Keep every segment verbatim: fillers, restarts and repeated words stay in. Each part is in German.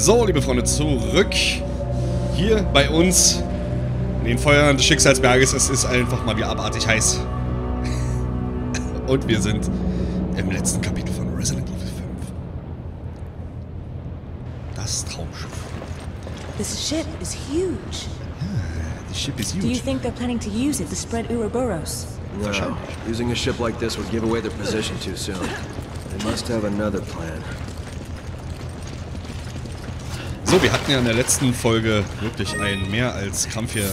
So, liebe Freunde, zurück hier bei uns in den Feuern des Schicksalsberges. Es ist einfach mal wieder abartig heiß. Und wir sind im letzten Kapitel von Resident Evil fünf. Das Traumschiff. This ship is huge. Ah, this ship is huge. Do you think they're planning to use it to spread Uroboros? No. Using a ship like this would give away their position too soon. They must have another plan. So, wir hatten ja in der letzten Folge wirklich einen mehr als Kampf hier.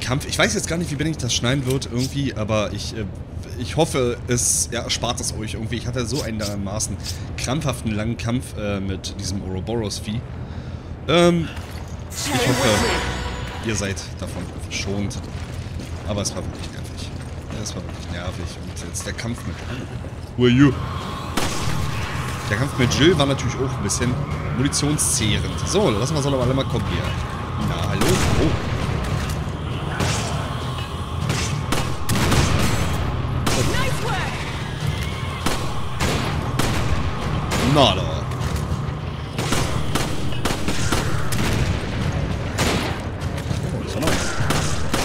Kampf. Ich weiß jetzt gar nicht, wie wenig das schneiden wird irgendwie, aber ich, äh, ich hoffe, es ja, erspart es euch irgendwie. Ich hatte so einen dermaßen krampfhaften langen Kampf äh, mit diesem Ouroboros-Vieh. Ähm, ich hoffe, ihr seid davon verschont. Aber es war wirklich nervig. Es war wirklich nervig. Und jetzt der Kampf mit... Who are you? Der Kampf mit Jill war natürlich auch ein bisschen munitionszehrend. So, lassen wir es aber alle mal kommen hier. Na, hallo? Oh. Oh. Na, da. Oh, das war nice.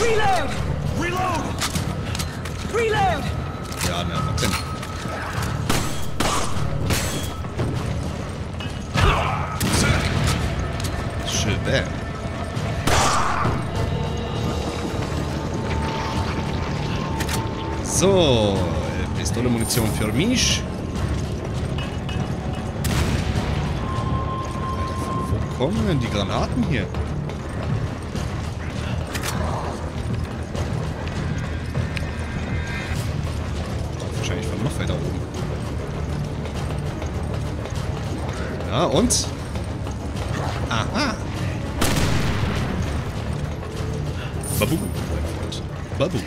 Reload! Reload! Reload! Ja, ne, was denn? There. So, Pistole, Munition für mich. Wo kommen denn die Granaten hier? Wahrscheinlich von noch weiter oben. Ja, und? Aha. Babu, Babu.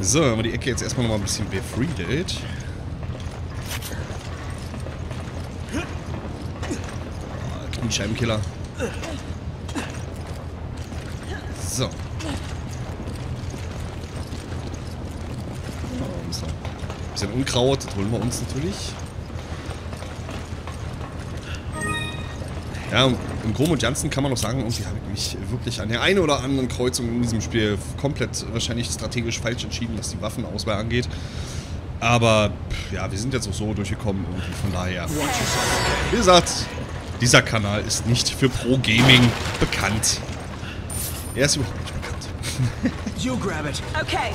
So, haben wir die Ecke jetzt erstmal nochmal ein bisschen befriedet. Oh, Kniescheibenkiller. So. Oh, so. Ein bisschen Unkraut, das holen wir uns natürlich. Ja, im Groben und Ganzen kann man noch sagen, irgendwie habe ich mich wirklich an der einen oder anderen Kreuzung in diesem Spiel komplett wahrscheinlich strategisch falsch entschieden, was die Waffenauswahl angeht. Aber, ja, wir sind jetzt auch so durchgekommen irgendwie, von daher. Wie gesagt, dieser Kanal ist nicht für Pro-Gaming bekannt. Er ist überhaupt nicht bekannt. Okay.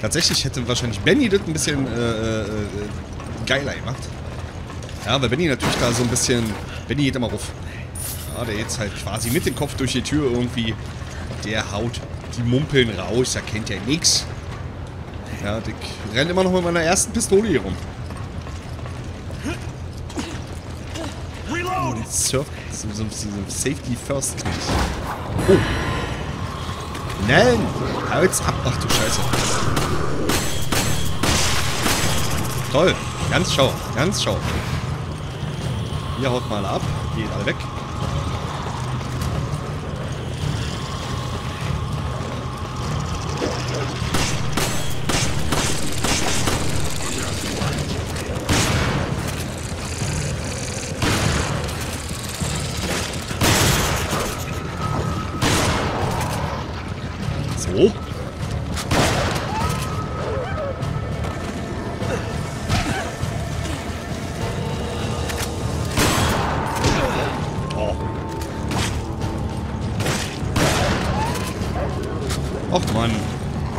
Tatsächlich hätte wahrscheinlich Benny das ein bisschen äh, äh, geiler gemacht. Ja, weil Benny natürlich da so ein bisschen... Benny geht immer ruf. Der jetzt halt quasi mit dem Kopf durch die Tür irgendwie, der haut die Mumpeln raus, da kennt ja nix. Ja, der rennt immer noch mit meiner ersten Pistole hier rum. So, so, so, so, Safety First. Oh. Nein! Halt's ab! Ach du Scheiße. Toll! Ganz schau, ganz schau. Ihr haut mal ab, geht alle weg. So. Oh. Ach Mann,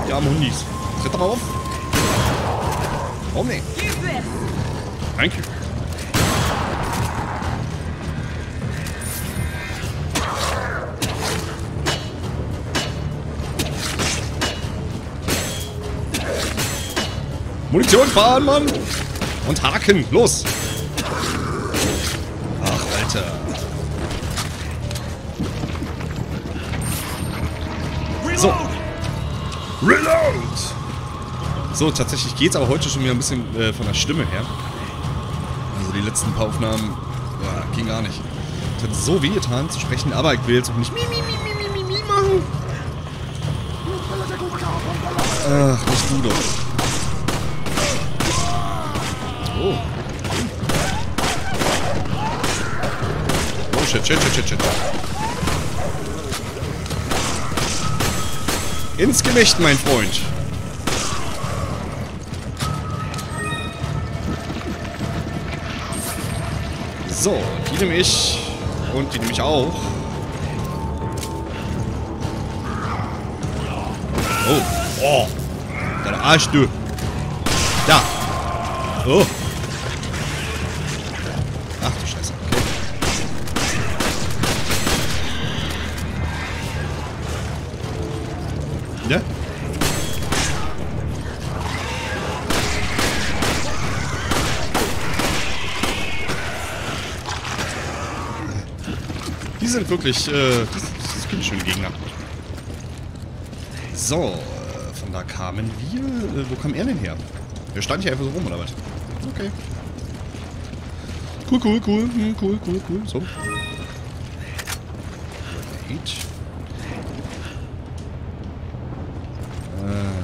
die armen Hundis. Tritt doch mal auf. Warum nicht? Thank you. Munition fahren, Mann! Und Haken! Los! Ach, Alter! So! Reload! So, tatsächlich geht's aber heute schon wieder ein bisschen äh, von der Stimme her. Also die letzten paar Aufnahmen boah, ging gar nicht. Es hat so weh getan zu sprechen, aber ich will jetzt auch nicht mi, mi, mi, mi, mi, mi machen. Ach, nicht du doch. Oh. shit, shit, shit, shit, shit. Ins Gewicht, mein Freund. So, die nehme ich. Und die nehme ich auch. Oh. Oh. Dein Arsch, du. Da. Oh. Ach du Scheiße. Okay. Ne? Die sind wirklich, äh, das, das sind schöne Gegner. So, von da kamen wir. Äh, wo kam er denn her? Er stand hier einfach so rum, oder was? Okay. Cool, cool, cool, cool, cool, cool. So. Right. Äh.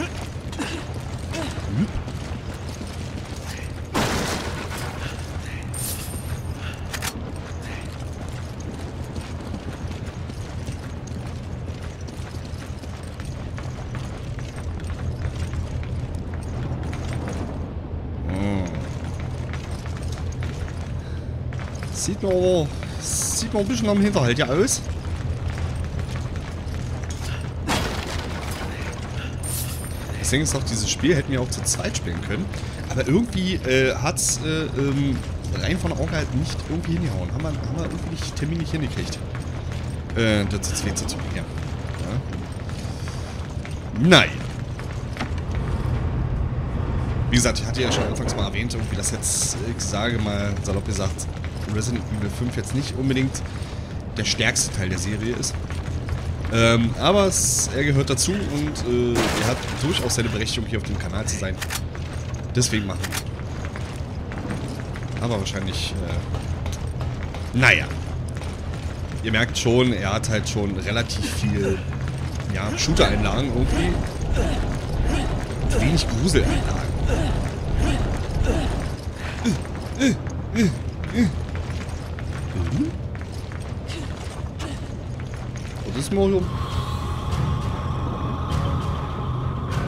Hm. Sieht man aber, sieht man ein bisschen am Hinterhalt ja aus. Deswegen ist auch dieses Spiel, hätten wir auch zur Zeit spielen können. Aber irgendwie äh, hat es äh, ähm, rein von der Orga halt nicht irgendwie hingehauen. Haben wir, haben wir irgendwie nicht Termin nicht hingekriegt. Äh, das ist jetzt zu tun, ja. ja. Nein. Wie gesagt, ich hatte ja schon anfangs mal erwähnt, irgendwie das jetzt, ich sage mal, salopp gesagt, Resident Evil fünf jetzt nicht unbedingt der stärkste Teil der Serie ist. Ähm, aber es, er gehört dazu und äh, er hat durchaus seine Berechtigung, hier auf dem Kanal zu sein. Deswegen machen wir. Aber wahrscheinlich, äh, naja. Ihr merkt schon, er hat halt schon relativ viel, ja, Shooter-Einlagen irgendwie. Wenig Grusel-Einlagen. Äh, äh, äh. Mhm. Oh, das ist mal so.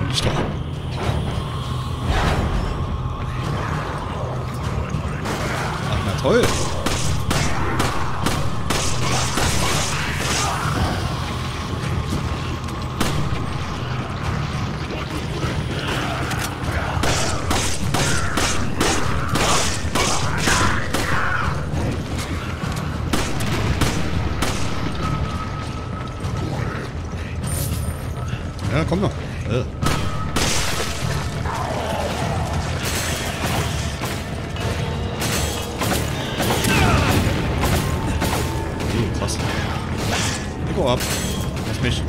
Nicht da. Ach, na toll. Ja, komm noch. Äh. Oh, krass. Ich geh ab. Lass mich.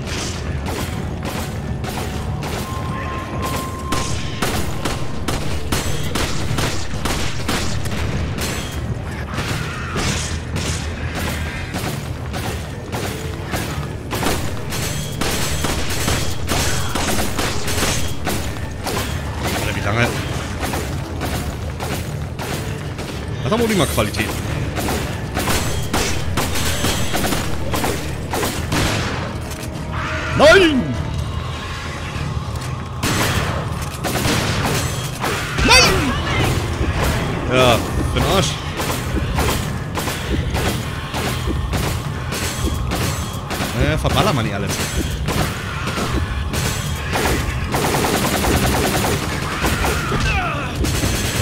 Hat aber auch immer Qualität. Nein! Nein! Ja, für den Arsch. Äh, verballern wir nicht alles.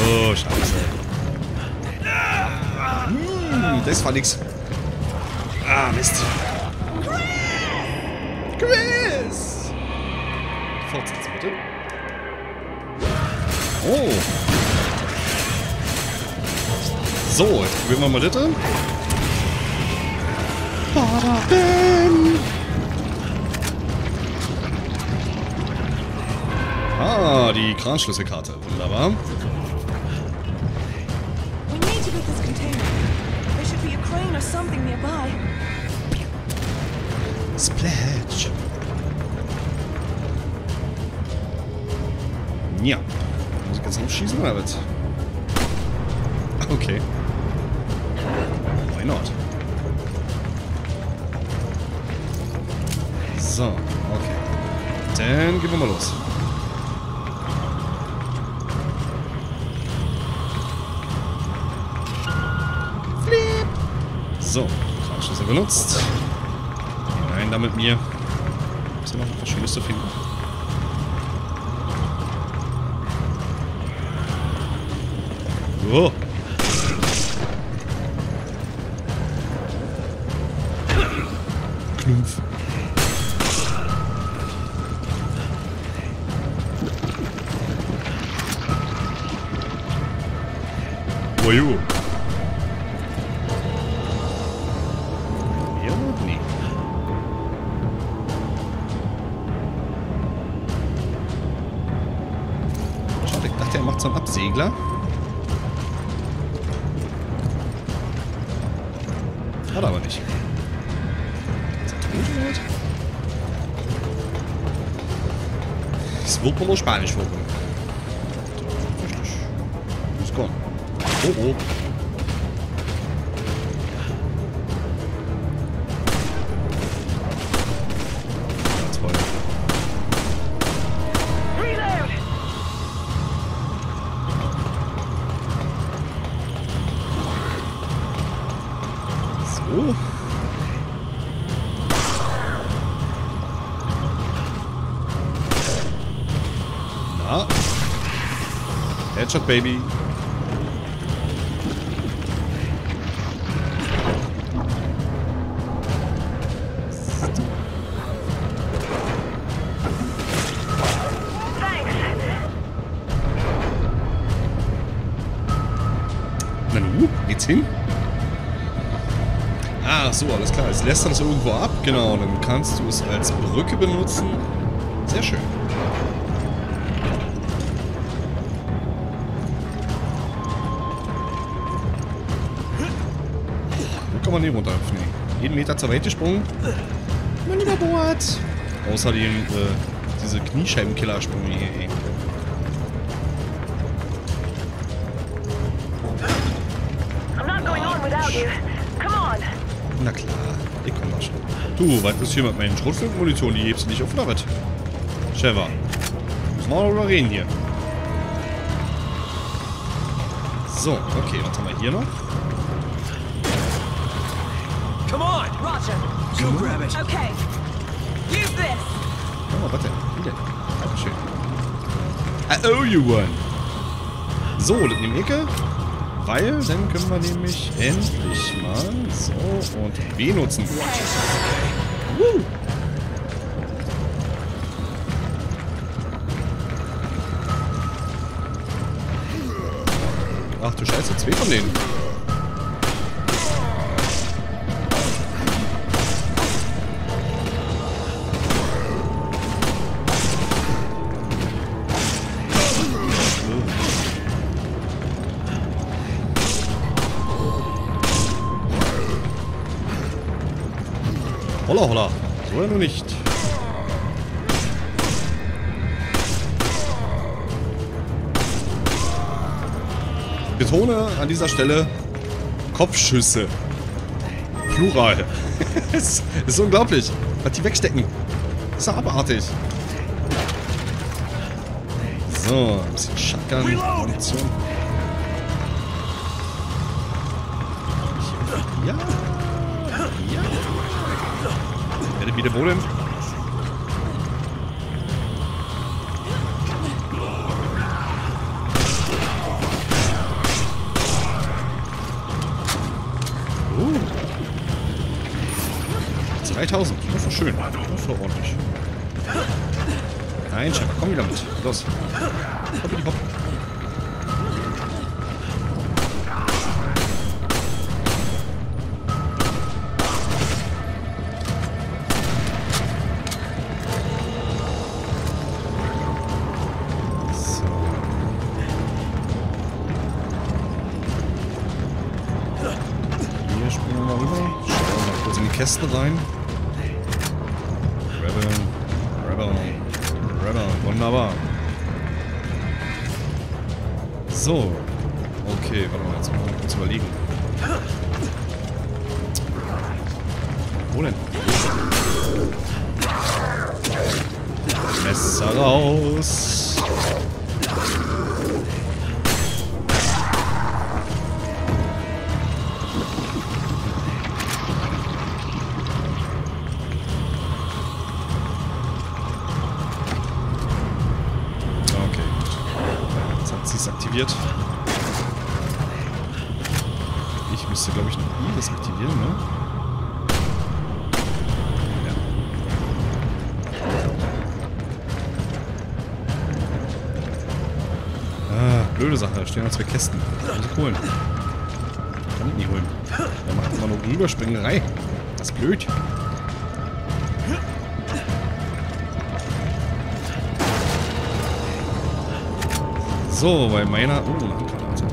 Oh, Scheiße. Das war nix. Ah, Mist. Chris! Fortsetzen, bitte. Oh. So, jetzt probieren wir mal das. Ah, die Kranschlüsselkarte. Wunderbar. Splash. Ja. Muss ich jetzt noch schießen, oder was? Okay. Why not? So, okay. Dann gehen wir mal los. Flip! So, Kraftschlüssel benutzt. Hinein damit mir. Muss ja noch ein paar Schlüssel finden. Oh! Klumpf. Oh, jo. Ja, nee. Schade, ich dachte, er macht so einen Absegler. Hat er aber nicht. Das wird nur Spanisch vorkommen. Richtig. Muss kommen. Oh oh. Headshot, Baby. Na nu, geht's hin? Ah, so, alles klar. Jetzt lässt er das irgendwo ab. Genau, dann kannst du es als Brücke benutzen. Sehr schön. Man nicht runter. Nee. Jeden Meter zur Seite gesprungen. Man überbohrt. Außerdem äh, diese Kniescheibenkillersprünge hier. Ey. Na klar, ich komm mal schon. Du, was ist hier mit meinen Schrotflintenmunition? Die hebst du nicht auf oder was? Sheva. Müssen wir auch drüber reden hier. So, okay, was haben wir hier noch? Come on! Roger! Go grab it! Okay! Use this! Oh, warte. Wieder. Dankeschön. I owe you one! So, das nehmen wir Ecke. Weil, dann können wir nämlich endlich mal so und B nutzen. Woo! Ach du Scheiße, zwei von denen. Holla, holla. So ja nur nicht. Betone an dieser Stelle Kopfschüsse. Plural. Das ist unglaublich. Was die wegstecken. Das ist ja abartig. So, ein bisschen Shotgun. Ja. Wieder wohl. Uh. zweitausend. Das war schön. Das war ordentlich. Nein, Schäfer, komm wieder mit. Los. Hopp, hopp. Kästen rein. Rebel, Rebel, Rebel. Wunderbar. So. Okay, warte mal, jetzt mal kurz überlegen. Wo denn? Messer raus. Okay. Jetzt hat sie es aktiviert. Ich müsste, glaube ich, noch I das aktivieren, ne? Blöde Sache, da stehen noch zwei Kästen. Das muss ich holen. Kann ich nie holen. Da macht immer nur Rüberspringerei. Das ist blöd. So, bei meiner. Oh, eine Handgranate.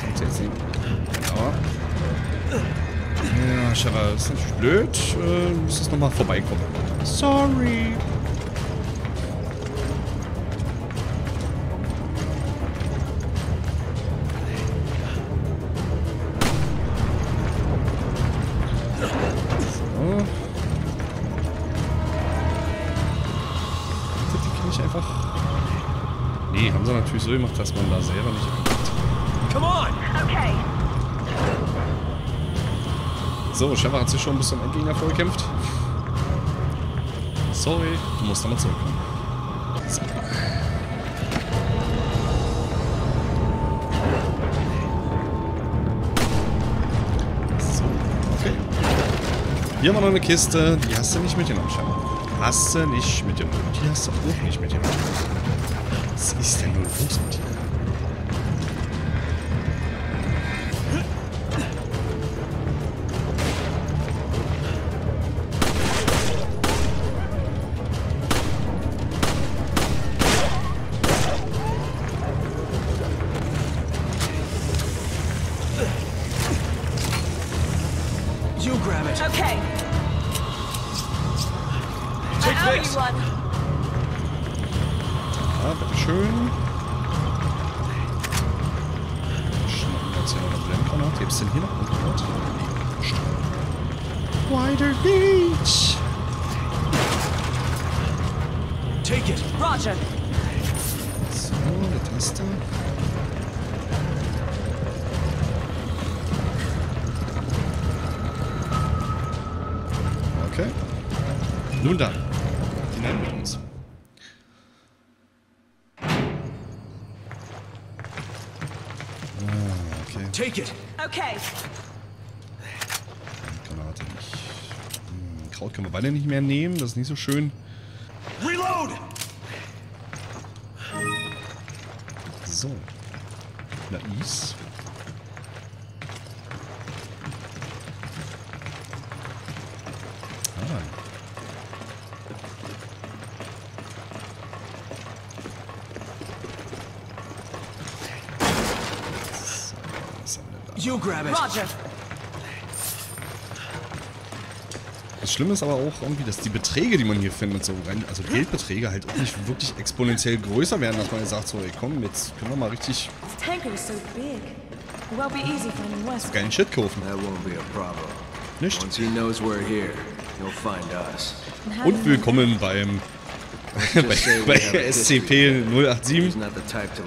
Kannst du jetzt sehen? Ja. Ja, Sheva, das ist natürlich blöd. Du müsstest nochmal vorbeikommen. Sorry. So macht, dass man da selber nicht angeht. Come on! Okay. So, Sheva hat sich schon bis zum Endgegner vorgekämpft. Sorry, du musst nochmal zurückkommen. So. So, okay. Hier haben wir noch eine Kiste, die hast du nicht mitgenommen, Sheva. Hast du nicht mitgenommen. Die hast du auch nicht mitgenommen. Was ist denn nur los mit dir? Okay. Nun dann. Hinein mit uns. Ah, okay. Take it. Okay. Granate nicht. Hm, Kraut können wir beide nicht mehr nehmen, das ist nicht so schön. Reload! So. Na, Ease. Das Schlimme ist aber auch irgendwie, dass die Beträge, die man hier findet, so rein, also Geldbeträge halt auch nicht wirklich exponentiell größer werden, dass man jetzt sagt, so ey komm, jetzt können wir mal richtig so geilen Shit kaufen. Nicht? Und willkommen beim bei, bei S C P null acht sieben,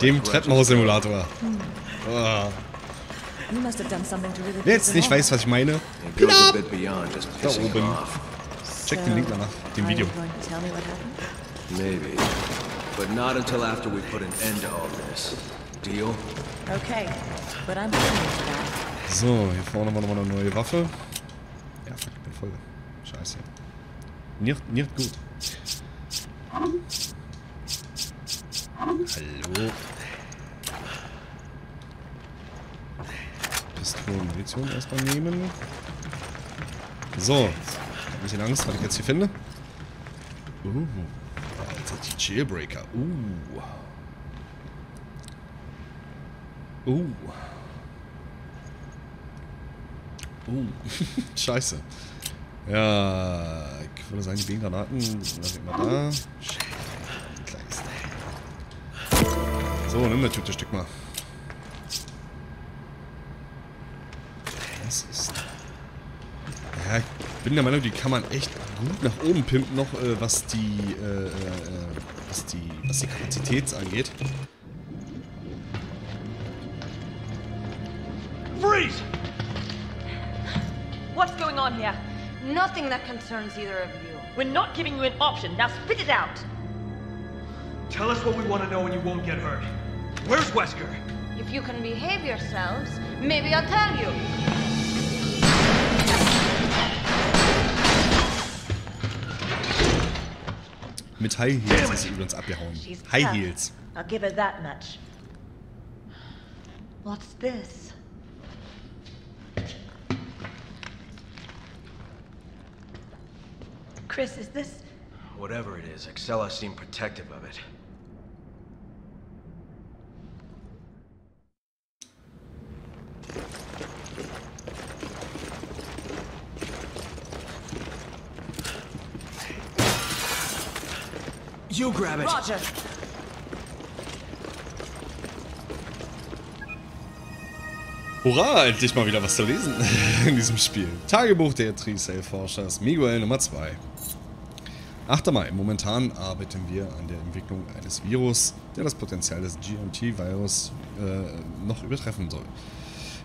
dem Treppenhaus-Simulator. Oh. Wer jetzt nicht weiß, was ich meine, Plop! Da oben. Check den Link danach, dem Video. So, hier vorne haben wir nochmal eine neue Waffe. Ja, ich bin voll. Scheiße. Nicht, nicht gut. Hallo. Munition erstmal nehmen. So. Ein bisschen Angst, was ich jetzt hier finde. Uh. Alter, die Jailbreaker. Uh. Uh. Uh. Scheiße. Ja. Ich würde sagen, die Bienengranaten sind mal da. Scheiße. So, nimm das Tüte Stück mal. Das ist Ja, ich bin der Meinung, die kann man echt gut nach oben pimpen noch, äh, was die, äh, äh, was die, was die Kapazität angeht. Freeze! What's going on here? Nothing that concerns either of you. We're not giving you an option. Now spit it out. Tell us what we want to know and you won't get hurt. Where's Wesker? If you can behave yourselves, maybe I'll tell you. Mit High Heels ist sie übrigens abgehauen. High Heels. I'll give her that much. What's this? Chris, is this? Whatever it is, Excella seemed protective of it. You grab it. Roger. Hurra, endlich mal wieder was zu lesen in diesem Spiel. Tagebuch der Tricell-Forschers Miguel Nummer zwei. achter Mai. Momentan arbeiten wir an der Entwicklung eines Virus, der das Potenzial des G M T-Virus äh, noch übertreffen soll.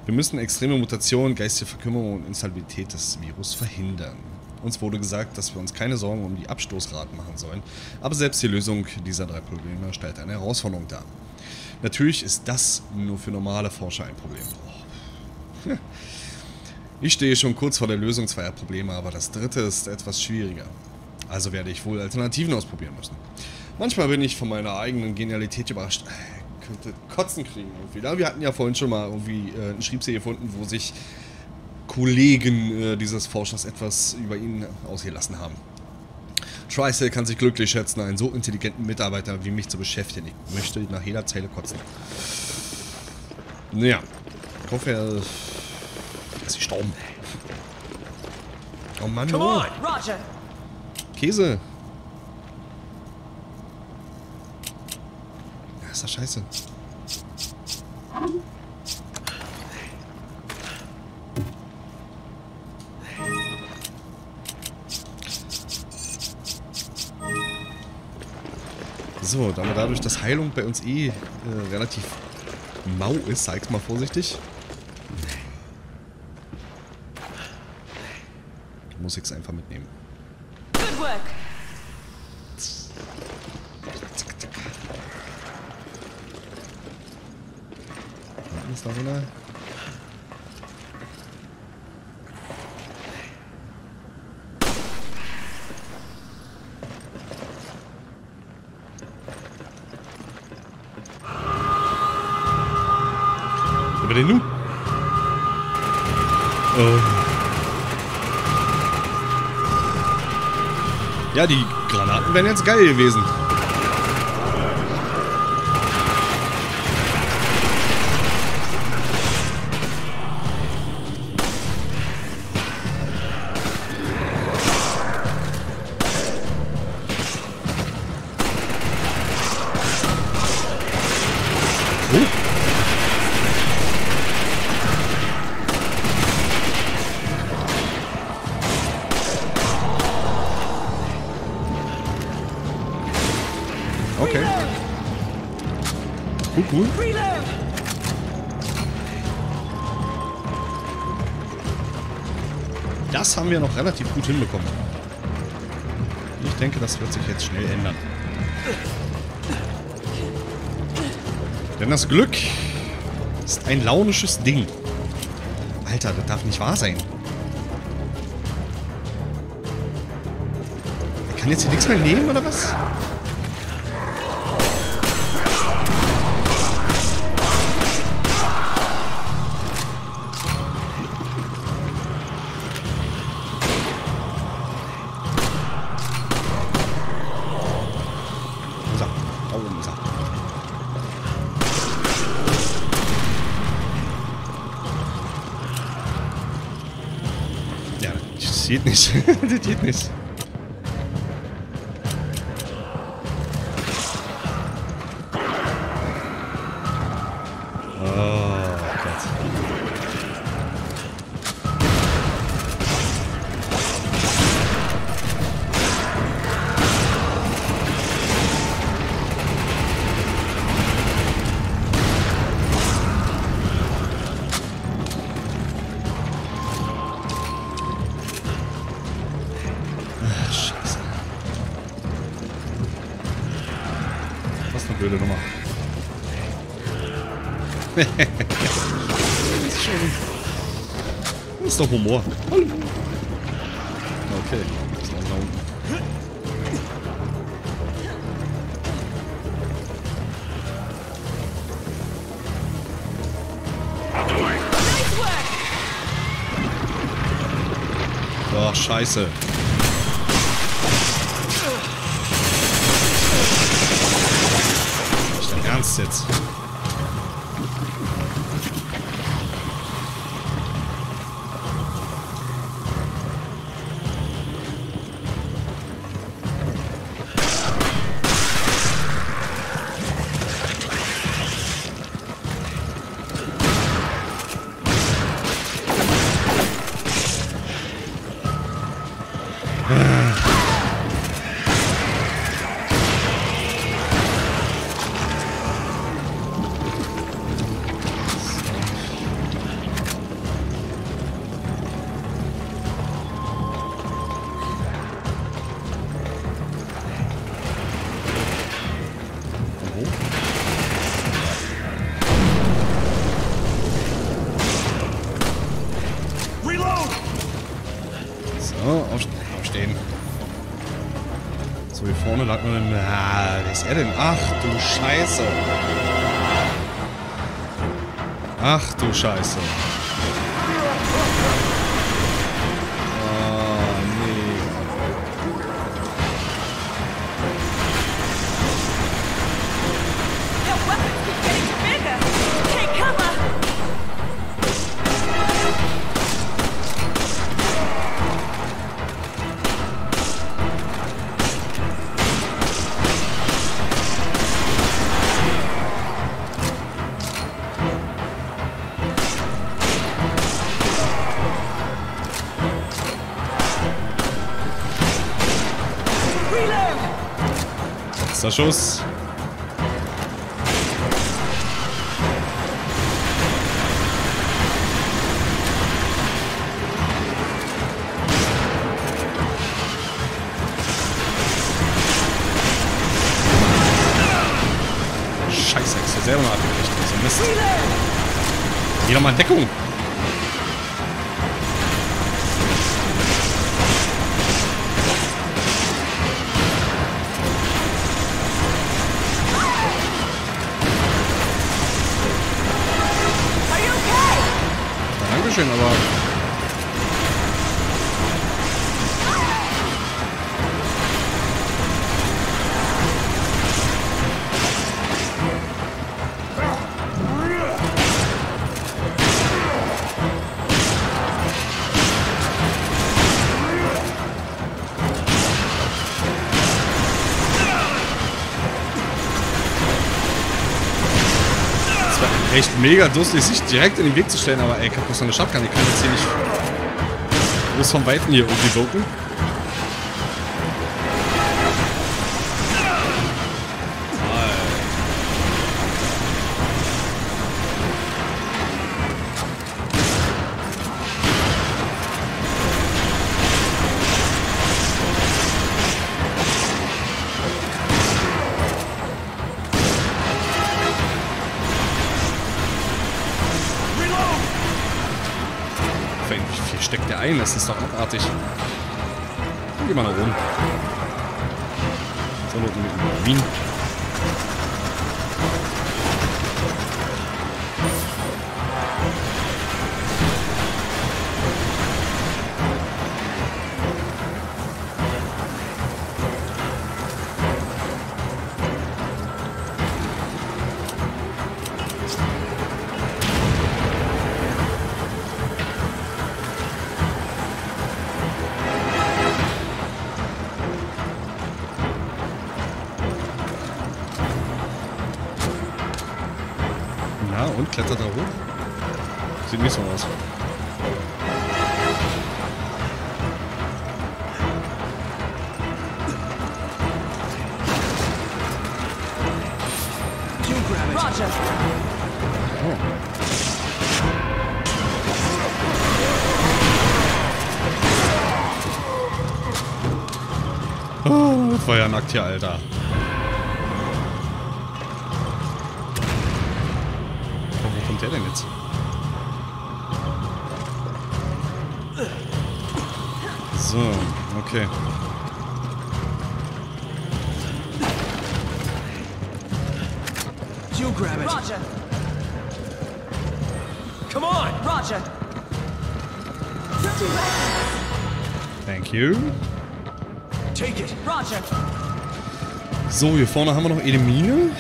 Wir müssen extreme Mutationen, geistige Verkümmerung und Instabilität des Virus verhindern. Uns wurde gesagt, dass wir uns keine Sorgen um die Abstoßraten machen sollen, aber selbst die Lösung dieser drei Probleme stellt eine Herausforderung dar. Natürlich ist das nur für normale Forscher ein Problem. Oh. Ich stehe schon kurz vor der Lösung zweier Probleme, aber das dritte ist etwas schwieriger. Also werde ich wohl Alternativen ausprobieren müssen. Manchmal bin ich von meiner eigenen Genialität überrascht. Ich könnte Kotzen kriegen irgendwie. Wir hatten ja vorhin schon mal irgendwie äh, einen Schriebsee gefunden, wo sich Kollegen äh, dieses Forschers etwas über ihn ausgelassen haben. Tricell kann sich glücklich schätzen, einen so intelligenten Mitarbeiter wie mich zu beschäftigen. Ich möchte nach jeder Zeile kotzen. Naja, ich hoffe, er dass sie stauben. Oh Mann, oh. Käse. Ja, ist das scheiße. So, da wir dadurch, dass Heilung bei uns eh äh, relativ mau ist, sag ich's mal vorsichtig. Muss ich's einfach mitnehmen. Ist da so eine? Über den Nu. Oh. Ja, die Granaten wären jetzt geil gewesen. Cool. Das haben wir noch relativ gut hinbekommen. Ich denke, das wird sich jetzt schnell ändern. Denn das Glück ist ein launisches Ding. Alter, das darf nicht wahr sein. Ich kann jetzt hier nichts mehr nehmen, oder was? Das geht nicht. Das geht nicht. Oh Gott. blöde Nummer. Das ist schon... Das ist doch Humor. Hallo. Okay. Ist langsam unten. Ach, scheiße. Ist dein Ernst jetzt? Ach du Scheiße. Ach du Scheiße. Schuss. Scheiße, ich bin selber noch abgerichtet. Das ist Mist. Geh doch mal in Deckung. Echt mega durstig, sich direkt in den Weg zu stellen, aber ey, kaputt so eine Shotgun, die kann jetzt hier nicht groß vom Weiten hier irgendwie wirken. Das ist doch abartig. Geh mal nach oben. So, nur mit Wien. Klettert da hoch? Sieht nicht so aus. Oh. Oh, Feuernackt hier, Alter. bringt der denn jetzt? So, okay. You grab it. Roger. Come on, Roger. Thank you. Take it, Roger. So, hier vorne haben wir noch eine Mine.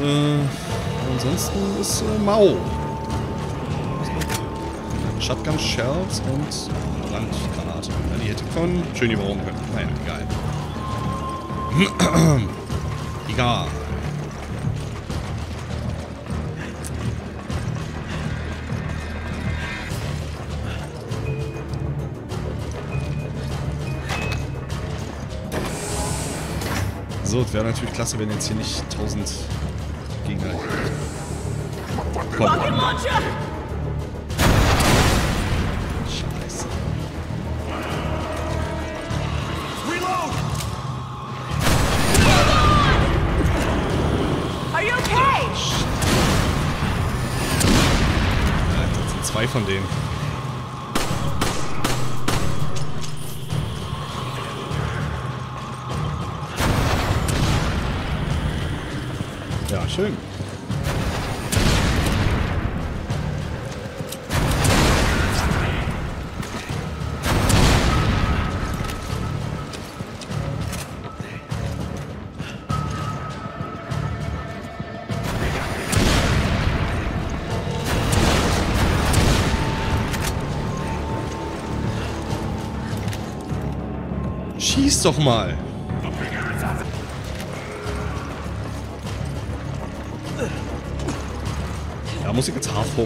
Äh, ansonsten ist äh, mau. Shotgun Shells und Brandgranate. Ja, die hätte von schön überholen können. Nein, egal. Egal. So, es wäre natürlich klasse, wenn jetzt hier nicht tausend Gegner kommen. Scheiße. Reload! Are you okay? Alter, das sind zwei von denen. Schön. Schieß doch mal. Muss ich jetzt H V?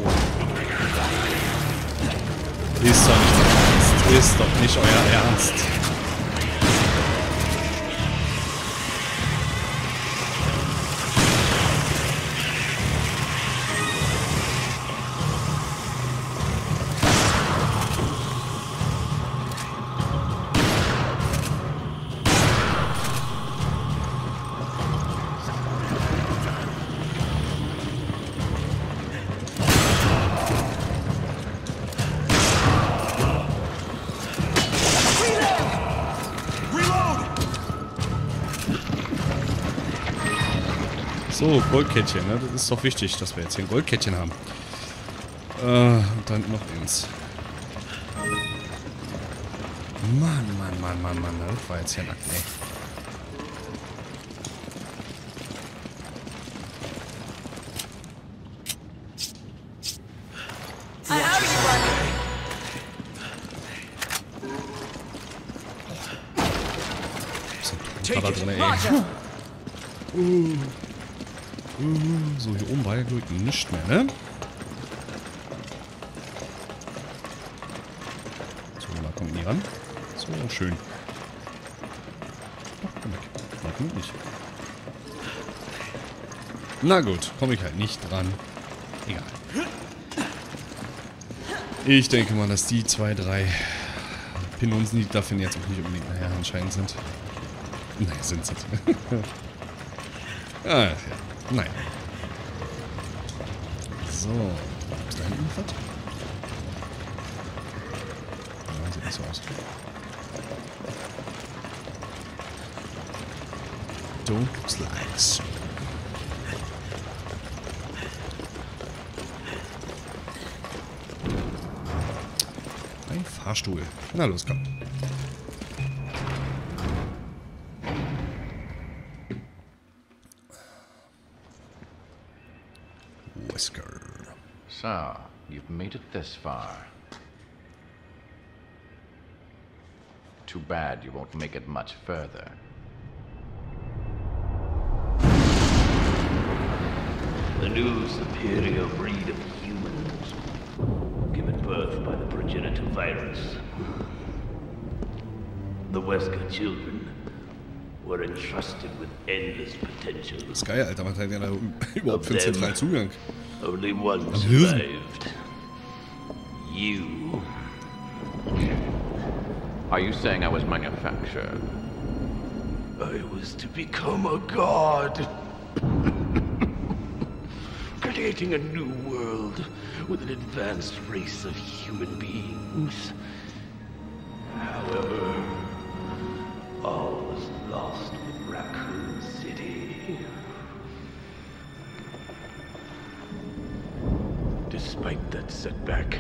Ist doch nicht euer Ernst. Ist doch nicht euer Ernst. So, Goldkettchen, ne? Das ist doch wichtig, dass wir jetzt hier ein Goldkettchen haben. Äh, und dann noch eins. Mann, Mann, Mann, Mann, Mann, das war jetzt hier nackt, ey. Ist ein Trottel da drin, ey. Uh. So, hier oben war ja nicht mehr, ne? So, da kommen wir nie ran. So, schön. Ach, komm weg. Warte, komm nicht. Na gut, komme ich halt nicht dran. Egal. Ich denke mal, dass die zwei, drei Pinons, die dafür jetzt auch nicht unbedingt nachher anscheinend sind. Nein, sind sie. Ah, ja. Nein. So. Ist da hinten was? Nein, sieht nicht so aus. Don't slice. Ein Fahrstuhl. Na los, komm. So, you've made it this far. Too bad you won't make it much further. The new superior breed of humans, given birth by the Progenitor virus. The Wesker children were entrusted with endless potential. Das ist geil, Alter, man hat ja da überhaupt für den zentralen Zugang. Only one survived. You. Are you saying I was manufactured? I was to become a god. Could creating a new world with an advanced race of human beings. However, all was lost with Raccoon City. Despite that setback,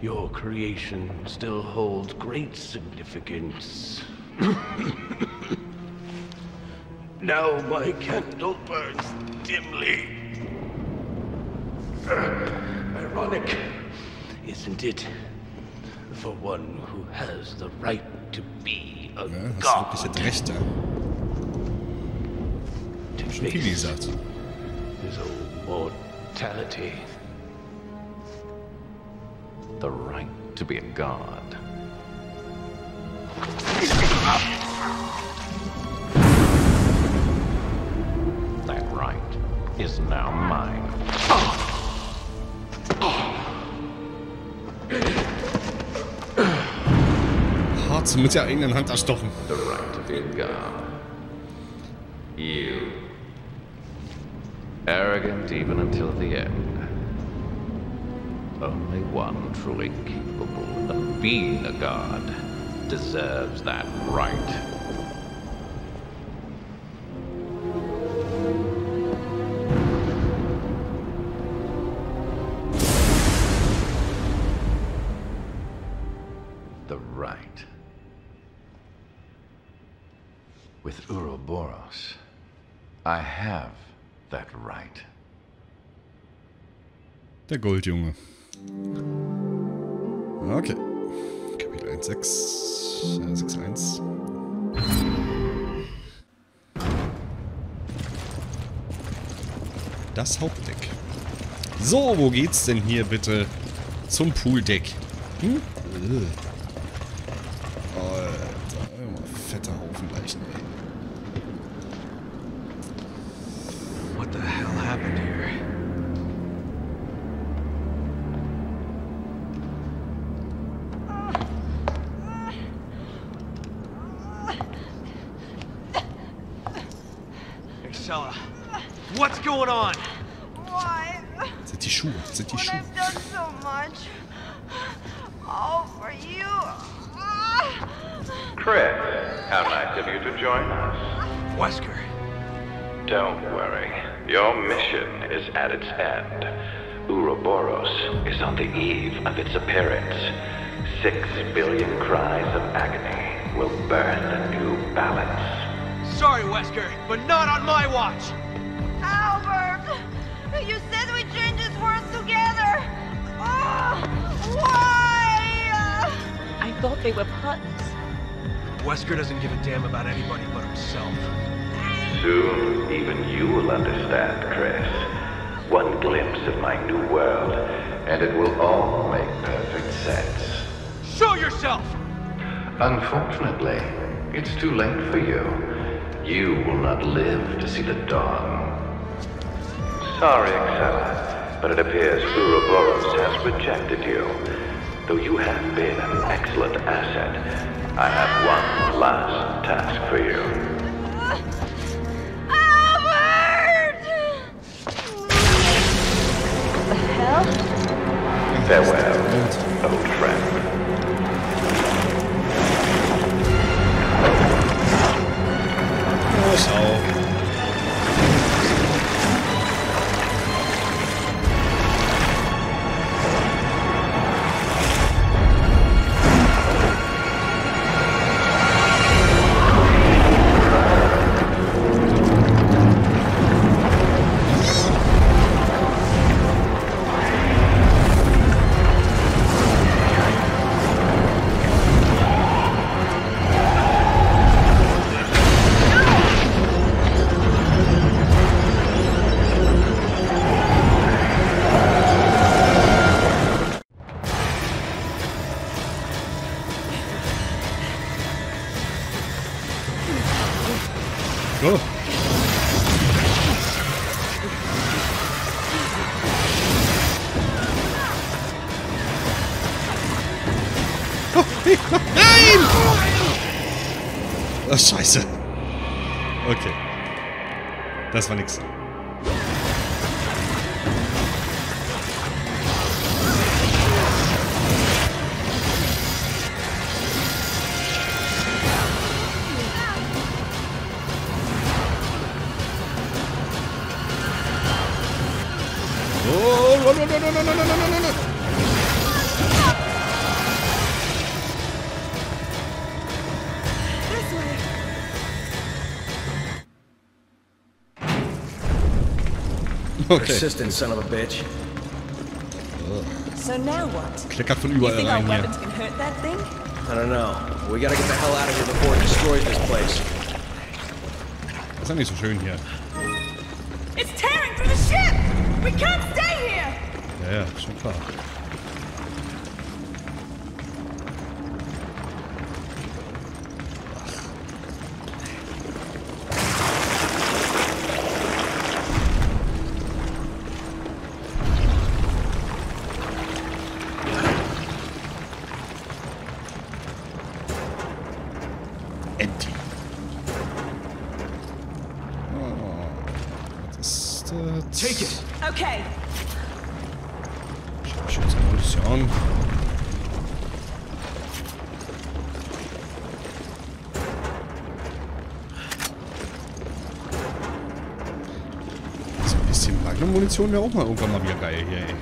your creation still holds great significance. Now my candle burns dimly. Ironic, isn't it? For one who has the right to be a ja, god. Das ist wirklich recht, ja. To face his own mortality. The right to be a god. That right is now mine. Harz mit der eigenen Hand erstochen. The right to be a god. You. Arrogant even until the end. Only one truly capable of being a god deserves that right. The right. With Uroboros, I have that right. Der Goldjunge. Okay. Kapitel sechzehn einundsechzig. Das Hauptdeck. So, wo geht's denn hier bitte? Zum Pooldeck. Hm? Alter, immer fetter Haufen Leichen, ey. What the hell happened here? What's going on? Why? Sind die Schuhe? Sind die Schuhe? I've done so much. All for you. Chris, how nice of you to join us. Wesker. Don't worry. Your mission is at its end. Uroboros is on the eve of its appearance. Six billion cries of agony will birth a new balance. Sorry, Wesker, but not on my watch. Albert, you said we change this world together. Oh, why? I thought they were puns. Wesker doesn't give a damn about anybody but himself. Soon, even you will understand, Chris. One glimpse of my new world, and it will all make perfect sense. Show yourself! Unfortunately, it's too late for you. You will not live to see the dawn. Sorry, Excella, but it appears Uroboros has rejected you. Though you have been an excellent asset, I have one last task for you. Albert! What the hell? Farewell, old friend. Oh, so. Oh, scheiße. Okay. Das war nix. Persistent son of a bitch. So now what? Kleckert von überall rein hier. I don't know. We gotta get the hell out of here before it destroys this place. Das ist ja nicht so schön hier. It's tearing through the ship. We can't stay here. Ja, ja, schon klar. Munition wäre auch mal irgendwann mal wieder geil hier, ey.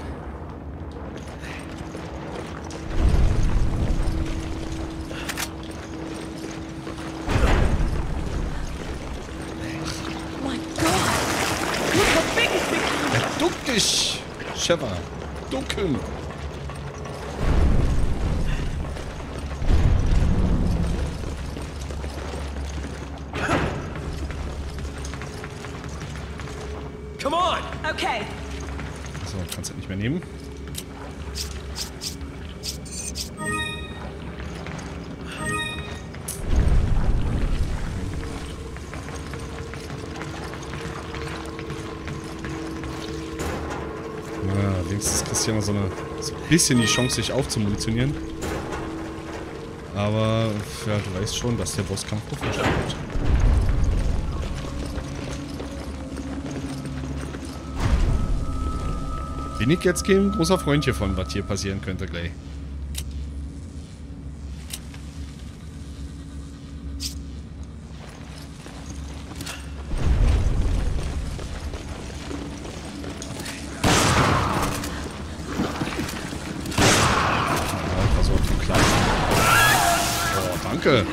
Oh mein Gott! Ja, duck dich! Sheva, ducken! Nehmen. Na, wenigstens Christian so eine so ein bisschen die Chance, sich aufzumunitionieren. Aber ja, du weißt schon, dass der Bosskampf professionell wird. Bin ich jetzt kein großer Freund hiervon, was hier passieren könnte gleich. Ja, pass auf, du Kleiner. Oh, danke.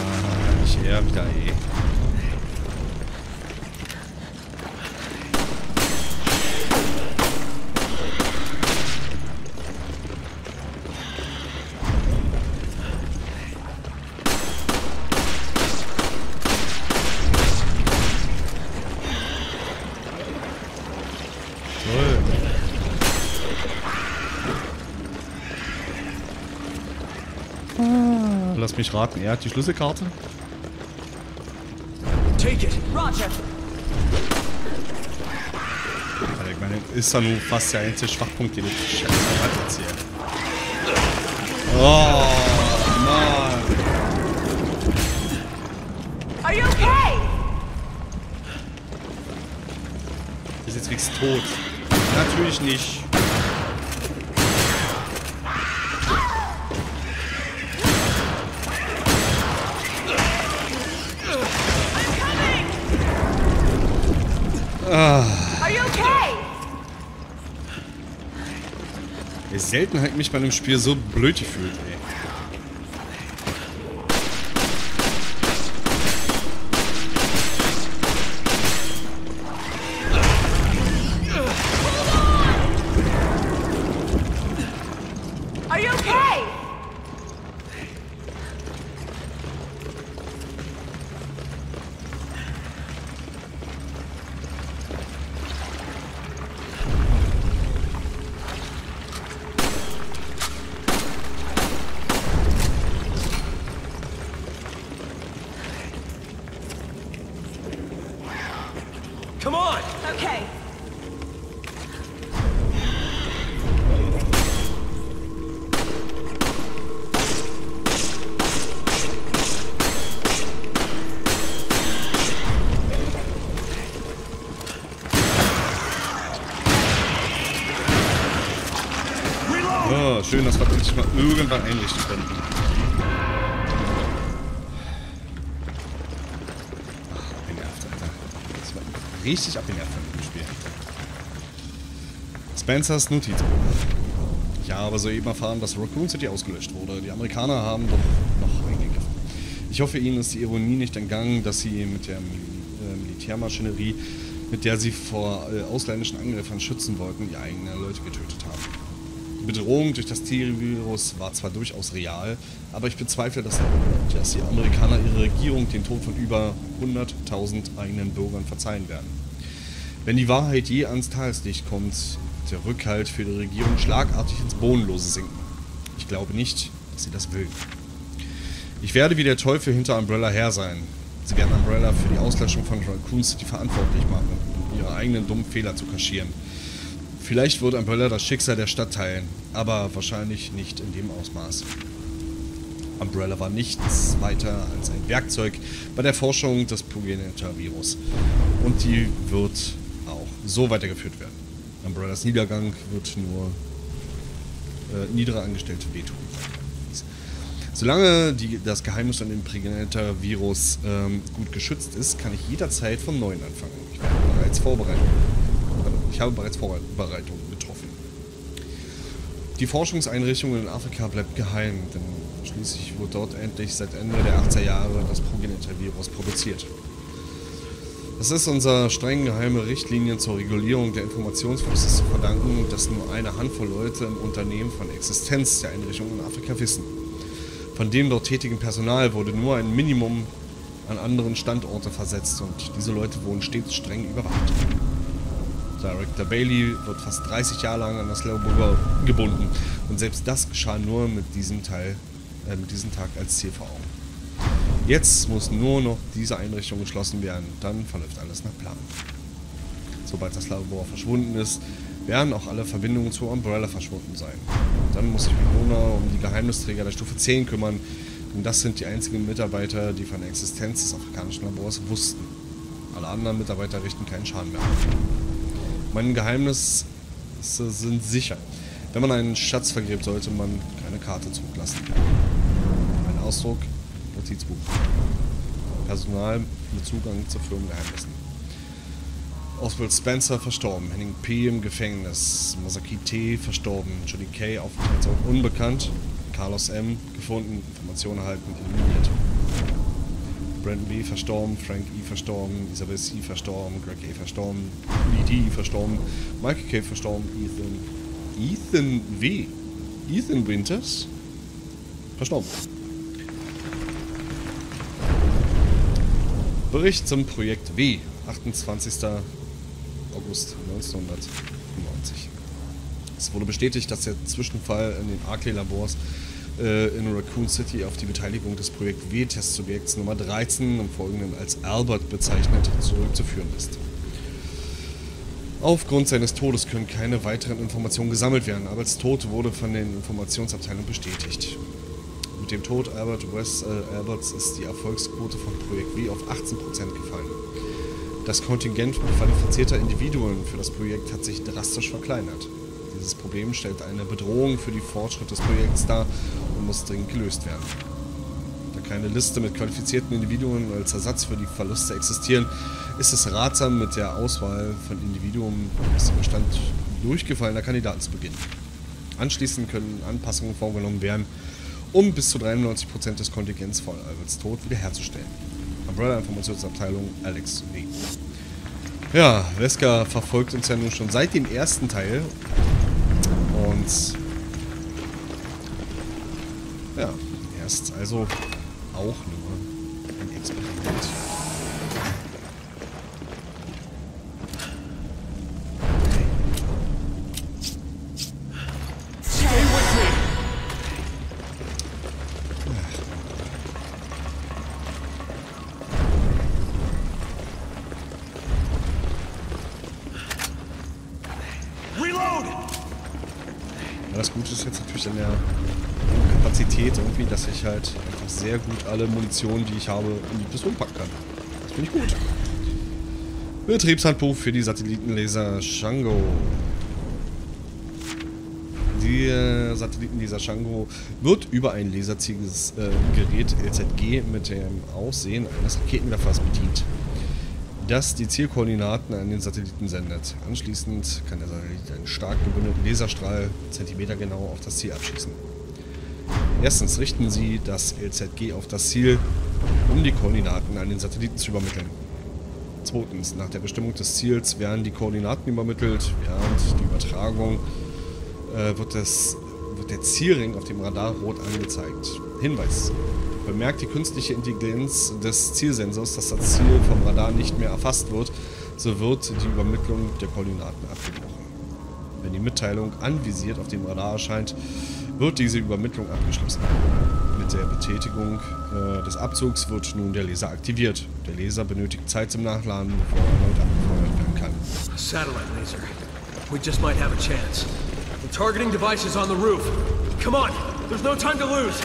Ah, ich eher wieder, ey. Lass mich raten, er hat die Schlüsselkarte. Take it. Roger. Alter, ich meine, ist ja nun fast der einzige Schwachpunkt, den ich scheiße hat jetzt hier. Oh, Mann. Are you okay? Ist jetzt fix tot. Natürlich nicht. Selten hat mich bei einem Spiel so blöd gefühlt, ey. Schön, dass wir uns mal irgendwann einrichten können. Ach, bin nervt, Alter. richtig abgenervt von dem Spiel. Spencers Notiz. Ich habe soeben erfahren, dass Raccoon City ausgelöscht wurde. Die Amerikaner haben doch noch eingegriffen. Ich hoffe, Ihnen ist die Ironie nicht entgangen, dass Sie mit der Mil äh, Militärmaschinerie, mit der Sie vor äh, ausländischen Angriffern schützen wollten, die eigenen Leute getötet haben. Die Bedrohung durch das T-Virus war zwar durchaus real, aber ich bezweifle, dass, dass die Amerikaner ihre Regierung den Tod von über hunderttausend eigenen Bürgern verzeihen werden. Wenn die Wahrheit je ans Tageslicht kommt, wird der Rückhalt für die Regierung schlagartig ins Bodenlose sinken. Ich glaube nicht, dass sie das will. Ich werde wie der Teufel hinter Umbrella her sein. Sie werden Umbrella für die Auslöschung von Raccoon City verantwortlich machen, um ihre eigenen dummen Fehler zu kaschieren. Vielleicht wird Umbrella das Schicksal der Stadt teilen, aber wahrscheinlich nicht in dem Ausmaß. Umbrella war nichts weiter als ein Werkzeug bei der Forschung des Progenitor-Virus. Und die wird auch so weitergeführt werden. Umbrellas Niedergang wird nur äh, niedere Angestellte wehtun. Solange die, das Geheimnis an dem Progenitor-Virus ähm, gut geschützt ist, kann ich jederzeit von Neuem anfangen. Ich werde bereits vorbereitet. Ich habe bereits Vorbereitungen getroffen. Die Forschungseinrichtung in Afrika bleibt geheim, denn schließlich wurde dort endlich seit Ende der achtziger Jahre das Progenitor-Virus produziert. Das ist unserer streng geheimen Richtlinien zur Regulierung der Informationsflusses zu verdanken, dass nur eine Handvoll Leute im Unternehmen von Existenz der Einrichtung in Afrika wissen. Von dem dort tätigen Personal wurde nur ein Minimum an anderen Standorte versetzt und diese Leute wurden stets streng überwacht. Director Bailey wird fast dreißig Jahre lang an das Labor gebunden und selbst das geschah nur mit diesem Teil, äh, mit diesem Tag als T V. Jetzt muss nur noch diese Einrichtung geschlossen werden, dann verläuft alles nach Plan. Sobald das Labor verschwunden ist, werden auch alle Verbindungen zur Umbrella verschwunden sein. Dann muss ich mich nur noch um die Geheimnisträger der Stufe zehn kümmern, denn das sind die einzigen Mitarbeiter, die von der Existenz des afrikanischen Labors wussten. Alle anderen Mitarbeiter richten keinen Schaden mehr an. Meine Geheimnisse sind sicher. Wenn man einen Schatz vergräbt, sollte man keine Karte zurücklassen. Ein Ausdruck, Notizbuch. Personal mit Zugang zu Firmengeheimnissen. Oswald Spencer verstorben. Henning P. im Gefängnis. Masaki T. verstorben. Johnny K. Aufenthaltsort unbekannt. Carlos M. gefunden. Informationen erhalten. Eliminiert. Brandon B. verstorben, Frank E. verstorben, Isabel C. verstorben, Greg A. verstorben, Lee D. verstorben, Michael K. verstorben, Ethan... Ethan W. Ethan Winters? Verstorben. Bericht zum Projekt W. achtundzwanzigster August neunzehnhundertfünfundneunzig. Es wurde bestätigt, dass der Zwischenfall in den Arkley-Labors in Raccoon City auf die Beteiligung des Projekt W-Testsubjekts Nummer dreizehn im Folgenden als Albert bezeichnet zurückzuführen ist. Aufgrund seines Todes können keine weiteren Informationen gesammelt werden. Alberts Tod wurde von den Informationsabteilungen bestätigt. Mit dem Tod Albert West, äh, Alberts ist die Erfolgsquote von Projekt W auf achtzehn Prozent gefallen. Das Kontingent qualifizierter Individuen für das Projekt hat sich drastisch verkleinert. Dieses Problem stellt eine Bedrohung für den Fortschritt des Projekts dar und muss dringend gelöst werden. Da keine Liste mit qualifizierten Individuen als Ersatz für die Verluste existieren, ist es ratsam, mit der Auswahl von Individuen aus dem Bestand durchgefallener Kandidaten zu beginnen. Anschließend können Anpassungen vorgenommen werden, um bis zu dreiundneunzig Prozent des Kontingents vor Alberts Tod wiederherzustellen. Umbrella-Informationsabteilung Alex Wegen. Ja, Wesker verfolgt uns ja nun schon seit dem ersten Teil. Und ja, er ist also auch nur ein Experiment. Stay with me. Reload. Das Gute ist jetzt natürlich an der Kapazität irgendwie, dass ich halt einfach sehr gut alle Munition, die ich habe, in die Pistole packen kann. Das finde ich gut. Betriebshandbuch für die Satellitenlaser Shango. Die äh, Satellitenlaser Shango wird über ein laserziges äh, Gerät L Z G mit dem Aussehen eines Raketenwerfers bedient. das die Zielkoordinaten an den Satelliten sendet. Anschließend kann der Satellit einen stark gebündelten Laserstrahl zentimetergenau auf das Ziel abschießen. Erstens richten Sie das L Z G auf das Ziel, um die Koordinaten an den Satelliten zu übermitteln. Zweitens, nach der Bestimmung des Ziels werden die Koordinaten übermittelt, während die Übertragung äh, wird, das, wird der Zielring auf dem Radar rot angezeigt. Hinweis: Bemerkt die künstliche Intelligenz des Zielsensors, dass das Ziel vom Radar nicht mehr erfasst wird, so wird die Übermittlung der Koordinaten abgebrochen. Wenn die Mitteilung anvisiert auf dem Radar erscheint, wird diese Übermittlung abgeschlossen. Mit der Betätigung äh, des Abzugs wird nun der Laser aktiviert. Der Laser benötigt Zeit zum Nachladen, bevor er erneut abgefeuert werden kann. Satellite laser. We just might have a chance. The targeting device is on the roof. Come on, there's no time to lose.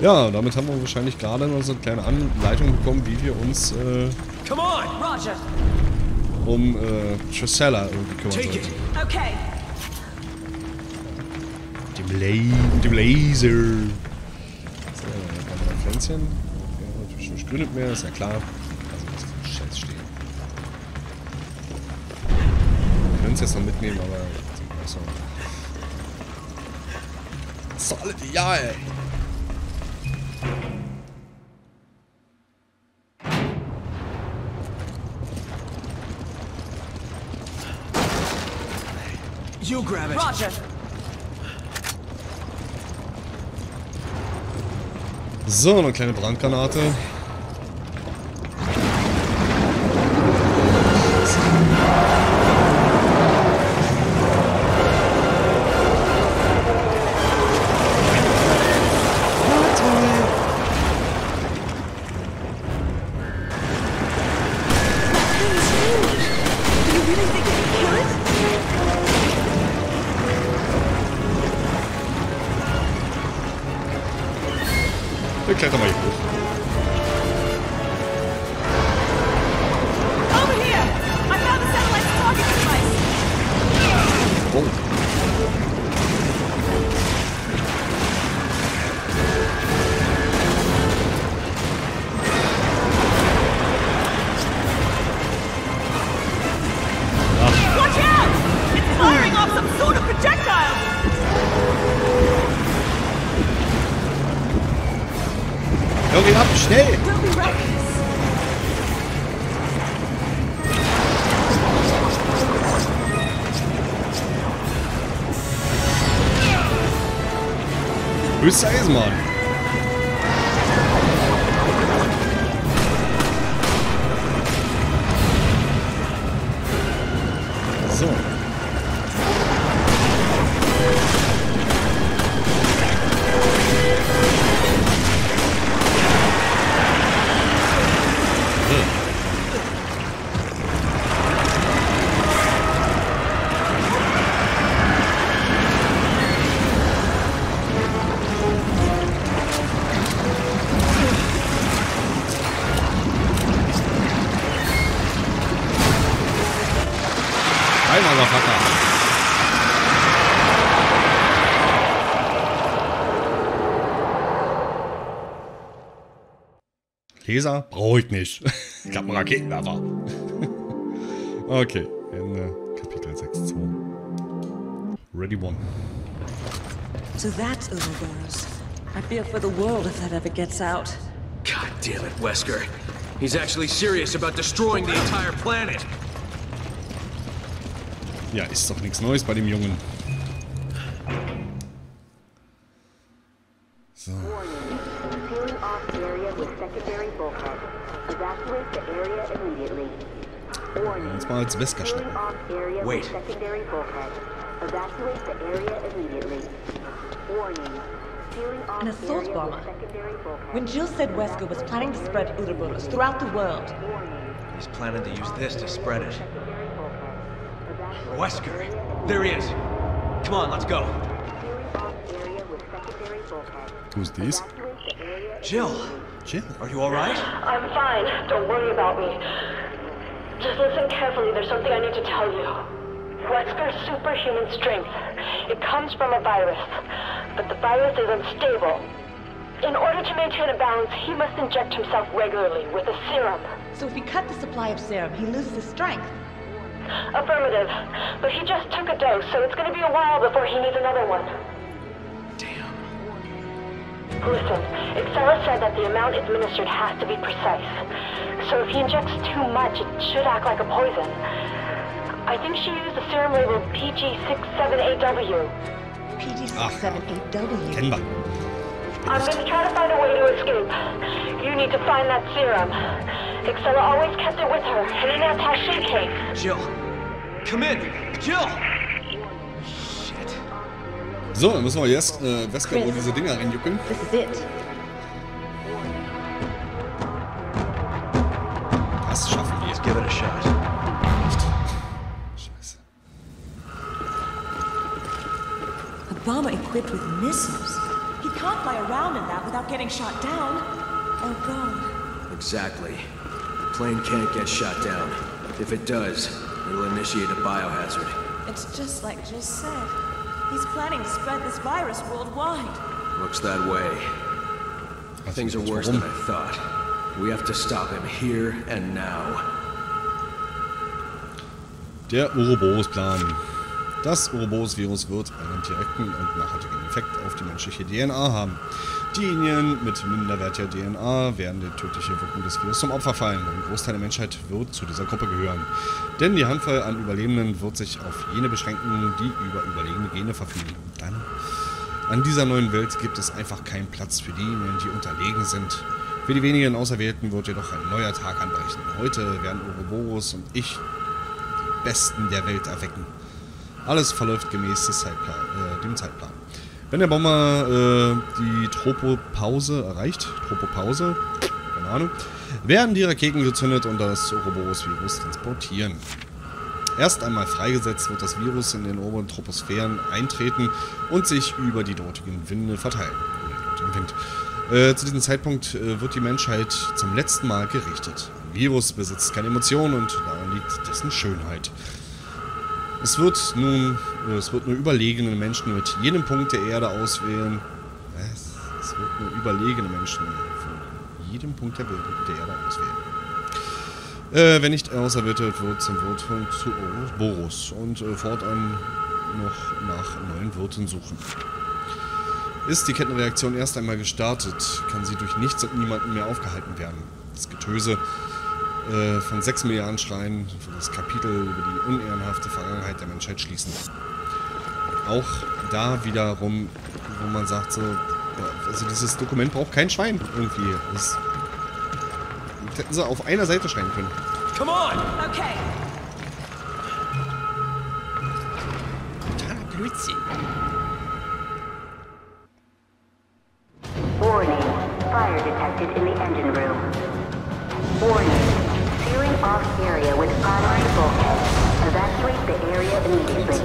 Ja, damit haben wir wahrscheinlich gerade noch so eine kleine Anleitung bekommen, wie wir uns äh, Come on, Roger. um äh, Tricella irgendwie kümmern sollten. Okay. Mit dem Laser. So, da ein Pflänzchen. Ja, natürlich grünet mehr, ist ja klar. Also muss ich Scheiß stehen. Wir können es jetzt noch mitnehmen, aber... So. So, alle die ja, ey. You grab it. Roger. So, eine kleine Brandgranate. Böse Eisenmann. So. Laser brauche ich nicht. Ich habe einen Raketenwerfer. Okay, Ende Kapitel sechs Punkt zwei. Ready one. So that's Uroboros. I fear for the world if that ever gets out. God damn it, Wesker. He's actually serious about destroying the entire planet. Ja, ist doch nichts Neues bei dem Jungen. So. Jetzt mal als Wesker schnappen. Wait. And a thought bomber. When Jill said Wesker was planning to spread Uroboros throughout the world. He's planning to use this to spread it. Wesker, there he is. Come on, let's go. Who's this? Jill. Jill, are you all right? I'm fine. Don't worry about me. Just listen carefully. There's something I need to tell you. Wesker's superhuman strength. It comes from a virus, but the virus is unstable. In order to maintain a balance, he must inject himself regularly with a serum. So if we cut the supply of serum, he loses his strength. Affirmative. But he just took a dose, so it's going to be a while before he needs another one. Damn. Listen, Excella said that the amount administered has to be precise. So if he injects too much, it should act like a poison. I think she used the serum label P G six seven A W. P G six seven A W? Kennbar. I'm going to try to find a way to escape. You need to find that serum. Excella always kept it with her, in an attaché case. Jill, come in! Jill! Shit. So, dann müssen wir jetzt äh, Wesker wo diese Dinger reinjucken. This is it. Das schaffen wir. Let's give it a shot. Scheiße. A bomber equipped with missiles. He can't fly around in that without getting shot down. Or gone. Exactly. The plane can't get shot down. If it does, it'll initiate a biohazard. It's just like Jill said. He's planning to spread this virus worldwide. Looks that way. Things are worse than I thought. We have to stop him here and now. Der Uroboros-Plan. Das Uroboros-Virus wird einen direkten und nachhaltigen Effekt auf die menschliche D N A haben. Diejenigen mit minderwertiger D N A werden der tödlichen Wirkung des Virus zum Opfer fallen. Ein Großteil der Menschheit wird zu dieser Gruppe gehören. Denn die Handvoll an Überlebenden wird sich auf jene beschränken, die über überlegene Gene verfügen. Und dann? An dieser neuen Welt gibt es einfach keinen Platz für diejenigen, die unterlegen sind. Für die wenigen Auserwählten wird jedoch ein neuer Tag anbrechen. Heute werden Uroboros und ich die Besten der Welt erwecken. Alles verläuft gemäß des Zeitplan, äh, dem Zeitplan. Wenn der Bomber äh, die Tropopause erreicht, Tropopause, keine Ahnung, werden die Raketen gezündet und das Uroboros-Virus transportieren. Erst einmal freigesetzt wird das Virus in den oberen Troposphären eintreten und sich über die dortigen Winde verteilen. Oder den Wind. Äh, zu diesem Zeitpunkt äh, wird die Menschheit zum letzten Mal gerichtet. Ein Virus besitzt keine Emotionen und daran liegt dessen Schönheit. Es wird nun, es wird nur überlegene Menschen mit jedem Punkt der Erde auswählen. Was? Es wird nur überlegene Menschen von jedem Punkt der Erde auswählen. Äh, wenn nicht auserwählt wird, zum Wirtpunkt zu Uroboros und äh, fortan noch nach neuen Wirten suchen. Ist die Kettenreaktion erst einmal gestartet, kann sie durch nichts und niemanden mehr aufgehalten werden. Das Getöse von sechs Milliarden Schreien für das Kapitel über die unehrenhafte Vergangenheit der Menschheit schließen. Auch da wiederum, wo man sagt so, also dieses Dokument braucht kein Schwein irgendwie. Das hätten sie auf einer Seite schreiben können. Come on! Okay. Totaler Blödsinn. Warning. Fire detected in the engine room. Warning. Off area with primary bulkhead. Evacuate the area immediately.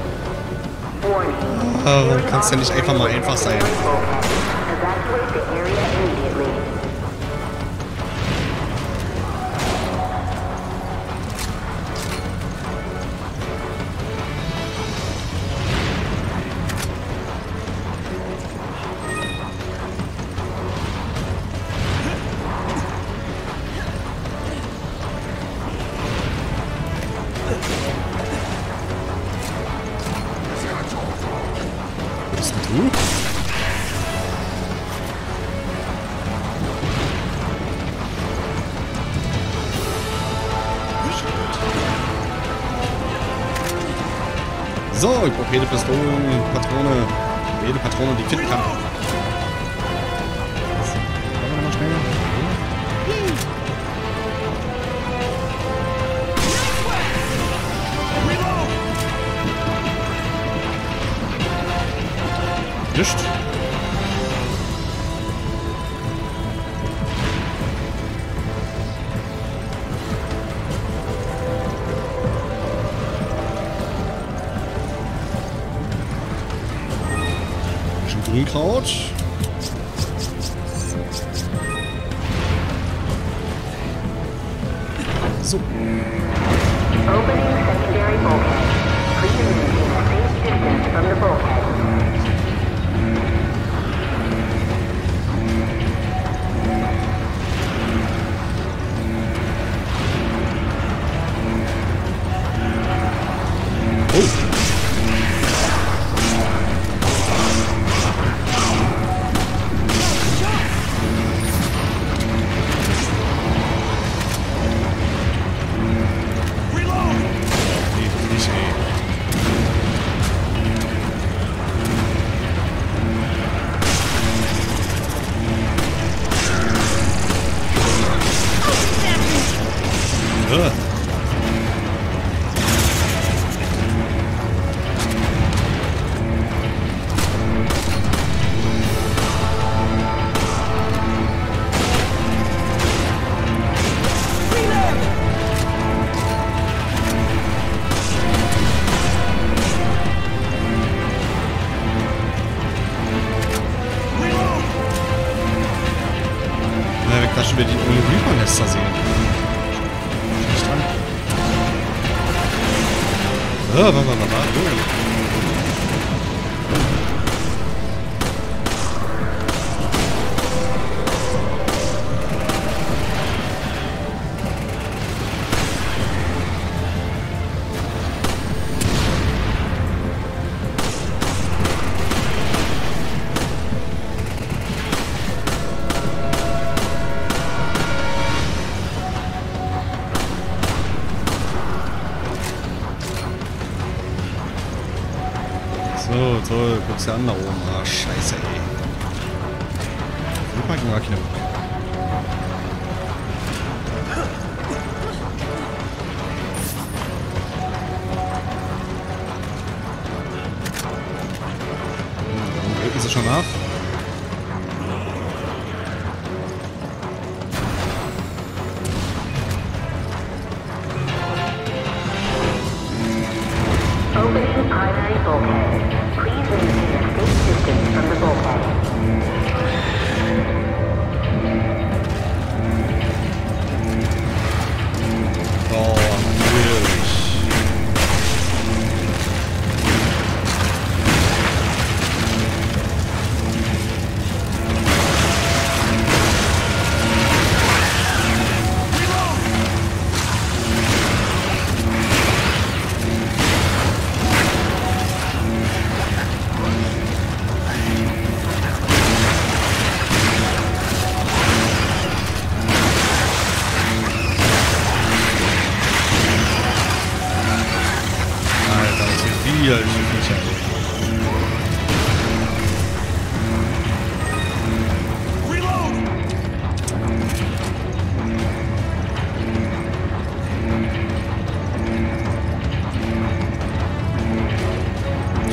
Warning. Oh, du kannst ja nicht einfach mal einfach sein. Evacuate the area immediately. So, ich brauche jede Pistole, Patrone, jede Patrone, die ich finden kann. Nicht. Grünkraut. So. da schon wieder den Olivenblütenester sehen. Nicht dran. Oh, warte, warte, warte. Toll, guck's dir an da oben. Ah, scheiße, ey. Ich mag ihn gar keine Bock. Hm, rücken sie schon nach.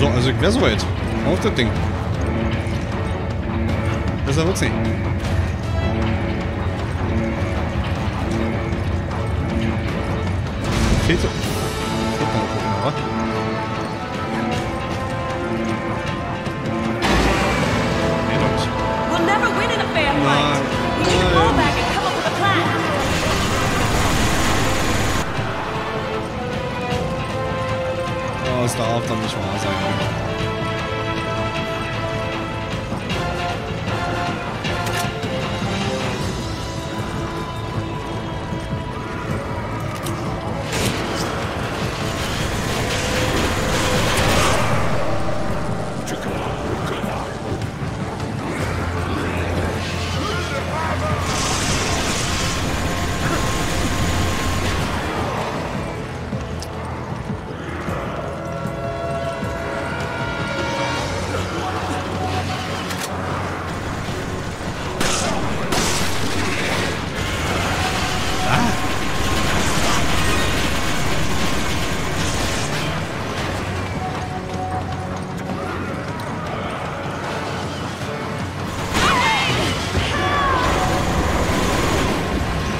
So, also ich wäre soweit. Auf das Ding. Besser wird's nicht. Fehlt so. Mal gucken, das darf doch nicht wahr sein.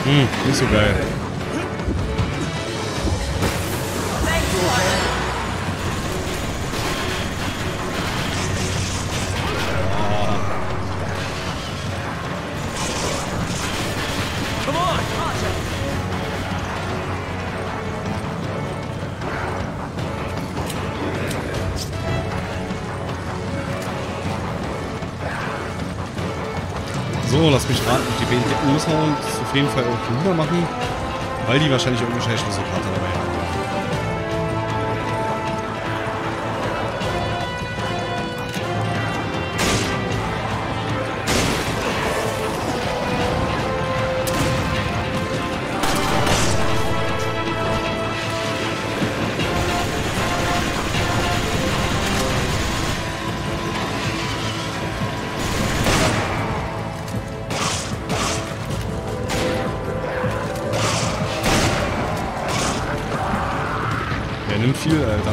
Hm, nicht so geil. So, lass mich raten, die B N T aushauen, das auf jeden Fall auch Lüder machen, weil die wahrscheinlich irgendeine scheiß Schlüsselkarte dabei haben. Viel, Alter.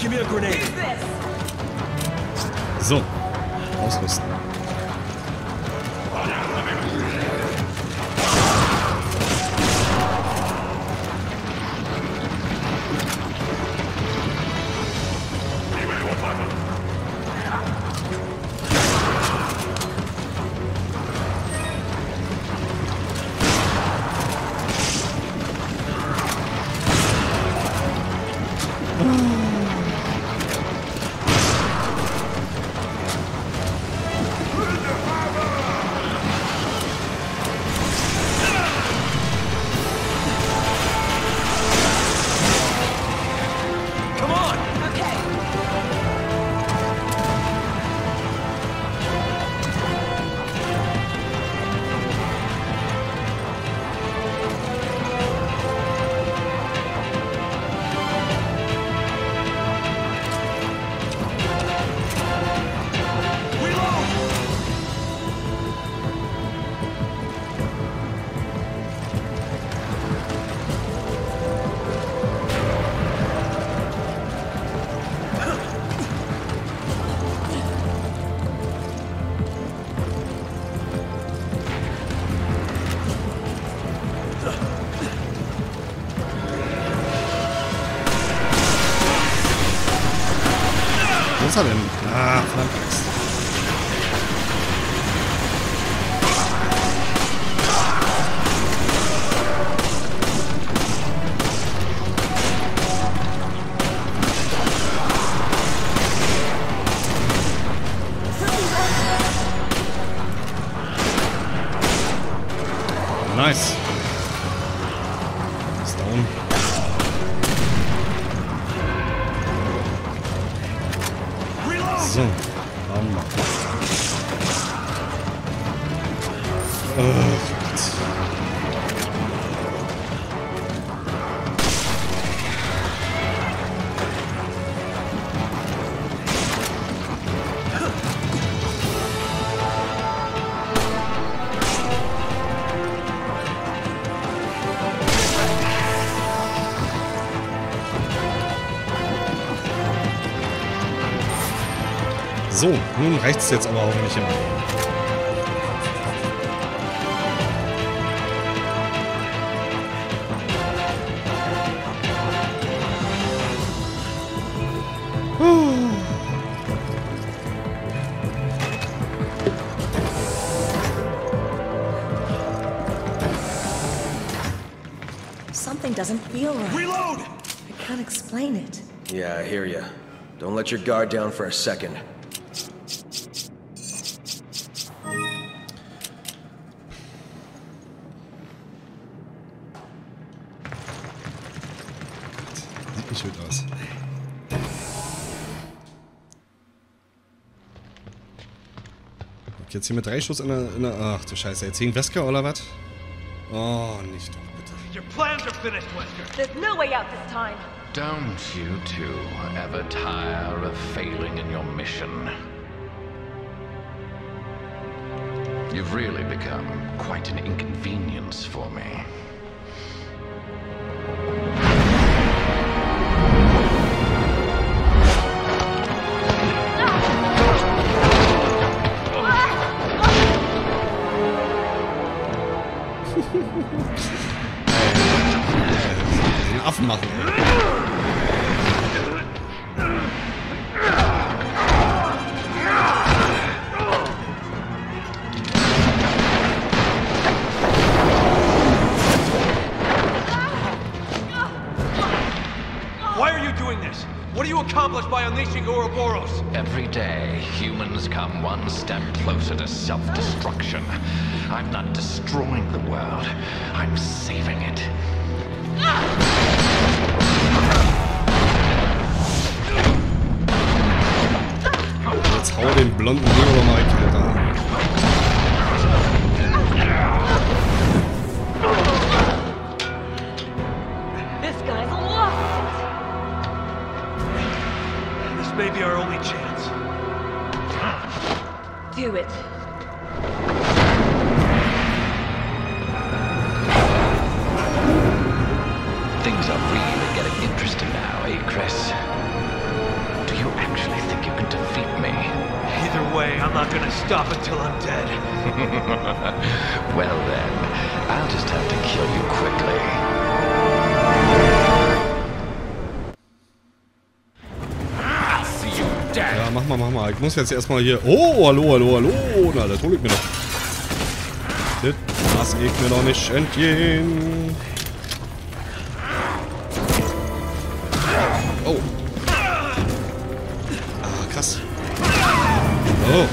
Give me a grenade. So, ausrüsten. Ah, verdammt Axt. Nice. Ist da unten. So, warum noch? Oh Gott. So, nun reicht es jetzt aber auch nicht immer. Something doesn't feel right. Reload! I can't explain it. Yeah, I hear you. Don't let your guard down for a second. Schön aus. Jetzt hier mit drei Schuss in der, in der... Ach du Scheiße, jetzt hängt Wesker oder was? Oh, nicht doch, bitte. Your plans are finished, Wesker. There's no way out this time. Don't you two ever tire of failing in your mission? You've really become quite an inconvenience for me. Den Affen machen. Why are you doing this? What do you accomplish by unleashing Uroboros? Every day, humans come one step closer to self-destruction. I'm not destroying the world. I'm saving it. Jetzt hau den blonden Nero mal kalt an. This guy's lost. This may be our only chance. Do it. Things are really getting interesting now, eh, Chris? Do you actually think you can defeat me? I'm not gonna stop until I'm dead. Well then, I'll just have to kill you quickly. Ja, mach mal, mach mal. Ich muss jetzt erstmal hier. Oh, hallo, hallo, hallo. Na, das hol ich mir doch. Das lass ich mir doch nicht entgehen. Oh. Ah, krass. Oh.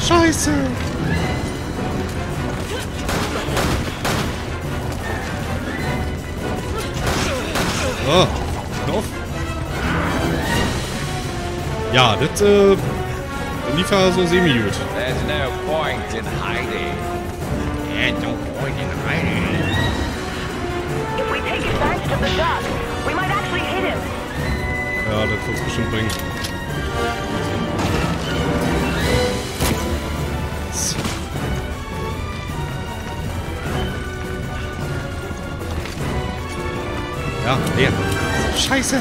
Scheiße. Ah, auf. Ja, das äh, lief ja so semi-gut. There's no point in hiding. There's no point in hiding. If we take advantage of the duck, we might actually hit him. Ja, das wird's bestimmt bringen. So. Ja, leer. Scheiße.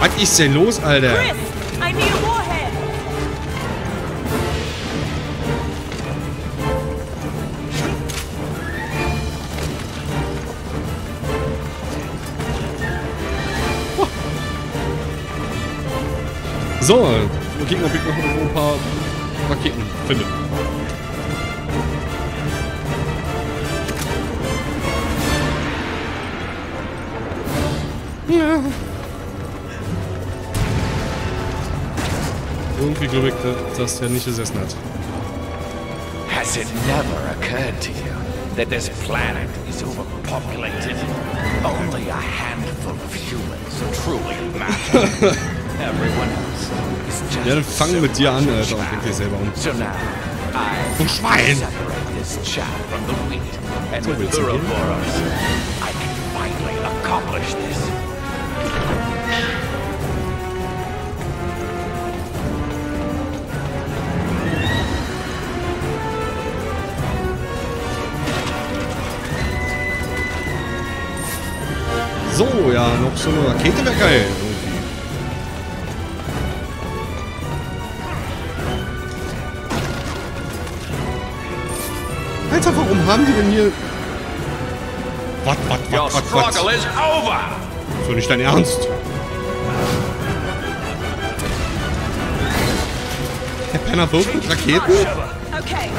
Was ist denn los, Alter? Chris, I need a warhead. Oh. So, wir gucken, ob ich noch ein paar Raketen finde. Ja. Irgendwie glaube ich, dass der nicht gesessen hat. Has it never occurred to you that this planet is overpopulated? Only a handful of humans truly matter. Everyone else is just. Ja, dann fang mit dir an, Alter, und denk dir selber um. Du Schwein! So willst du gehen? So, ja, noch so eine Rakete wäre geil. Irgendwie. Alter, warum haben die denn hier... Was, was, was, was, was? Ist doch nicht dein Ernst. Der Penner wirft mit Raketen? Okay.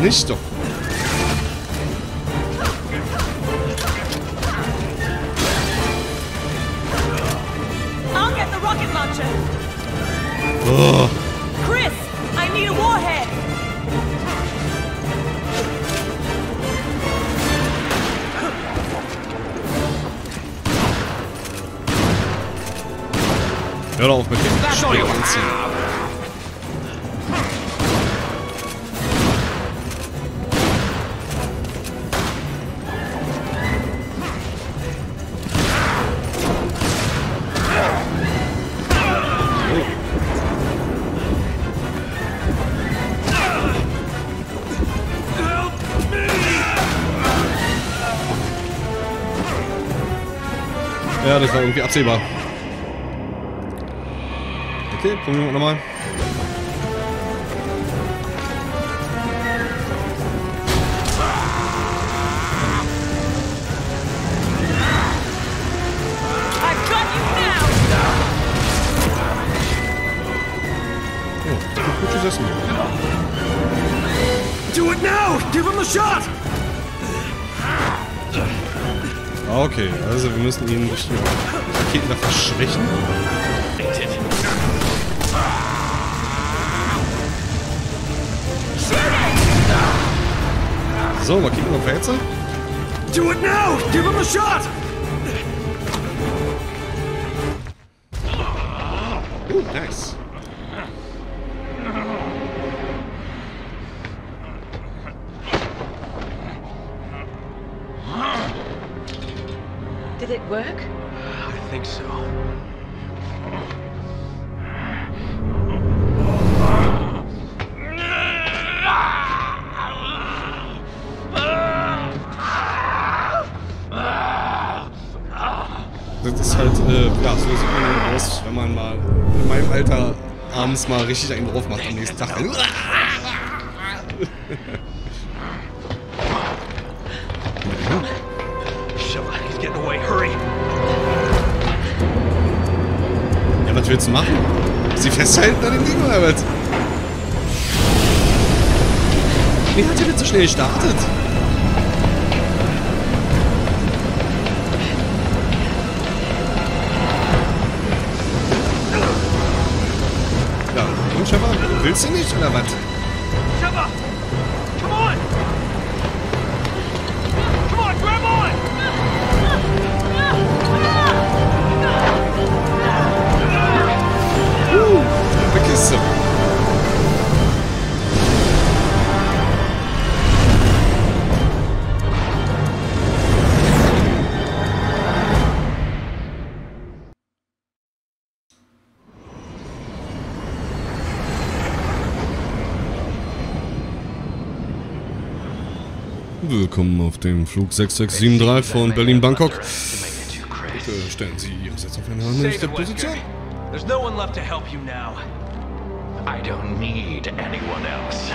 Nicht doch. I'll get the rocket launcher. Oh. Chris, I need a warhead. Hör auf mit dem Spiel anziehen. Ja, das war irgendwie absehbar. Okay, probieren wir nochmal. I've got Okay, also wir müssen ihn durch die Raketen da verschwächen. So, mal kicken, ob wir jetzt. Do it now! Give him a shot! Oh, nice. Did it work? I think so. Das ist halt, äh, ja, so sieht man den aus, wenn man mal in meinem Alter abends mal richtig einen drauf macht am nächsten Tag. Ja, was willst du machen? Sie festhalten an den Ding oder was? Wie hat er denn so schnell gestartet? Ja, und Sheva, willst du nicht oder was? Sheva! Come on! Come on, grab on! Kiste. Willkommen auf dem Flug sechs sechs sieben drei von Berlin Bangkok. Bitte stellen Sie Ihre Sätze auf eine handliche Position. There's no one left to help you now. I don't need anyone else.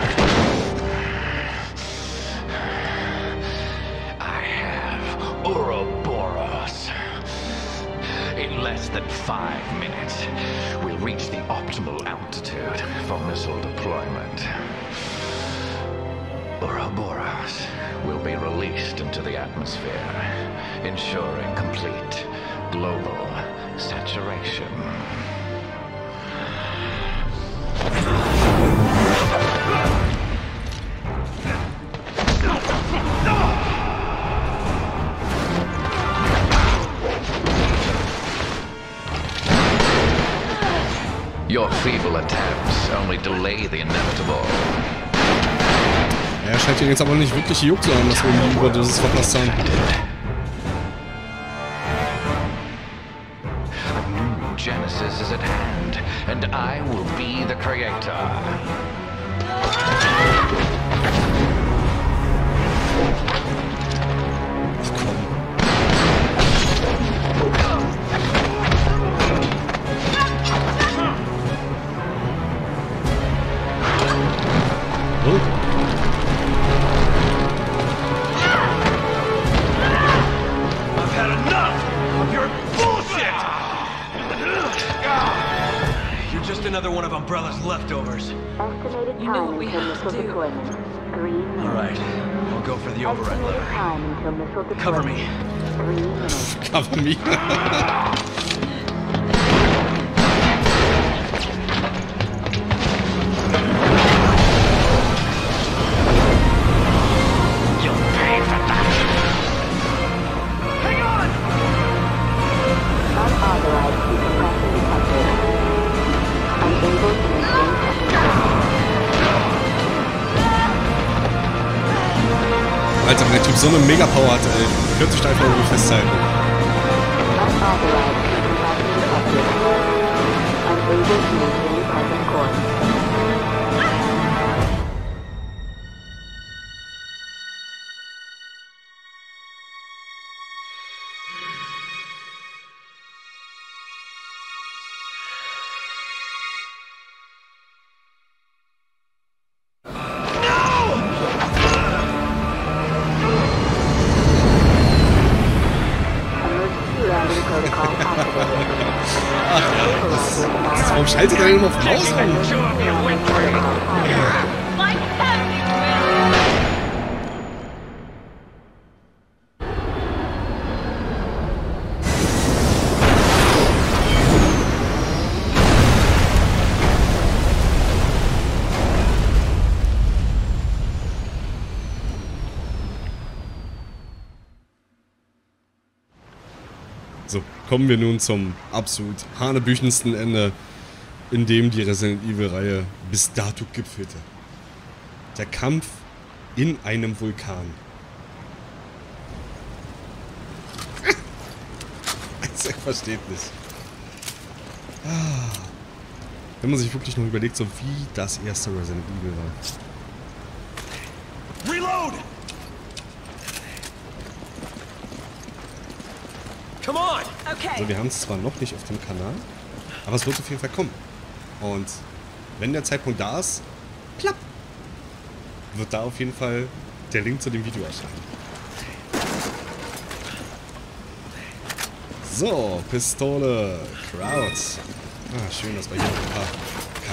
I have Uroboros. In less than five minutes, we'll reach the optimal altitude for missile deployment. Uroboros will be released into the atmosphere, ensuring complete global saturation. Your feeble attempts only delay the inevitable. Er scheint ihn jetzt aber nicht wirklich gejuckt zu haben, dass wir ihn über dieses verpasst haben. Genesis is at hand, and I will be the creator. I've had enough of your bullshit! You're just another one of Umbrella's leftovers. Estimated you know what we have to do. Alright, I'll go for the override lever. Cover me. Cover me. You'll pay for that. Hang on! Unauthorized people. Alter, wenn der Typ so eine Mega-Power hat, ey, hört sich da einfach irgendwie festhalten. Schaltet er immer auf Pause an. So, kommen wir nun zum absolut hanebüchensten Ende, in dem die Resident Evil-Reihe bis dato gipfelte. Der Kampf in einem Vulkan. Also, er versteht nicht. Wenn man sich wirklich noch überlegt, so wie das erste Resident Evil war. Reload! Come on! Okay. Also wir haben es zwar noch nicht auf dem Kanal, aber es wird auf jeden Fall kommen. Und wenn der Zeitpunkt da ist, plapp, wird da auf jeden Fall der Link zu dem Video erscheinen. So, Pistole, Crowds. Ah, schön, dass wir hier noch ein paar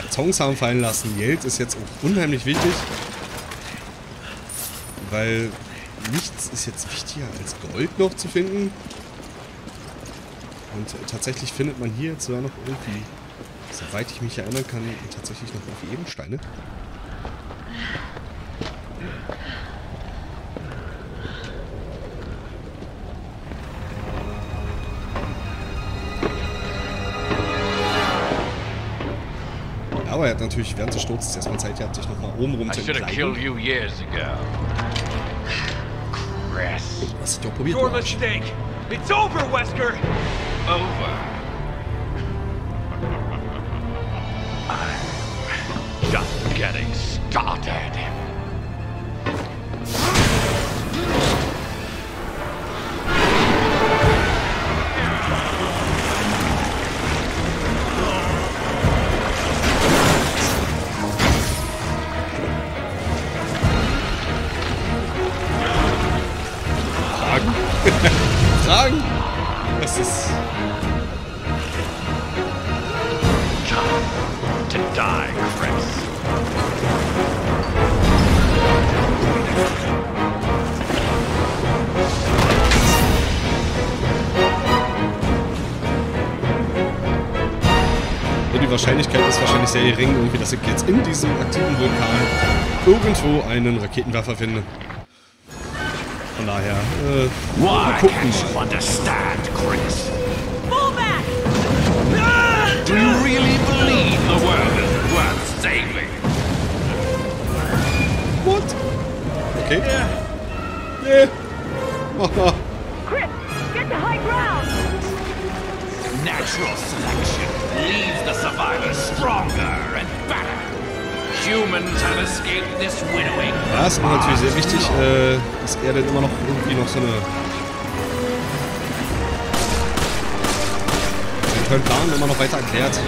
Kartons haben fallen lassen. Geld ist jetzt auch unheimlich wichtig. Weil nichts ist jetzt wichtiger als Gold noch zu finden. Und tatsächlich findet man hier jetzt sogar noch irgendwie, soweit ich mich erinnern kann, tatsächlich noch irgendwie Edelsteine. Aber er hat natürlich während des Sturzes erstmal Zeit gehabt, sich nochmal oben rum zu entkleiden. Was ich doch probiert habe. It's over, Wesker! Over. I'm just getting started. Wahrscheinlichkeit ist wahrscheinlich sehr gering, irgendwie, dass ich jetzt in diesem aktiven Vulkan irgendwo einen Raketenwerfer finde. Von daher, äh, mal gucken. Do you really believe the world is worth saving? What? Okay. Yeah. Yeah. Chris, get the high ground. Natural selection. Leaves the survivors stronger and better. Humans have escaped this winnowing. Ja, es ist natürlich sehr wichtig, äh, dass er denn immer noch irgendwie noch so eine... den tollen Plan immer noch weiter erklärt.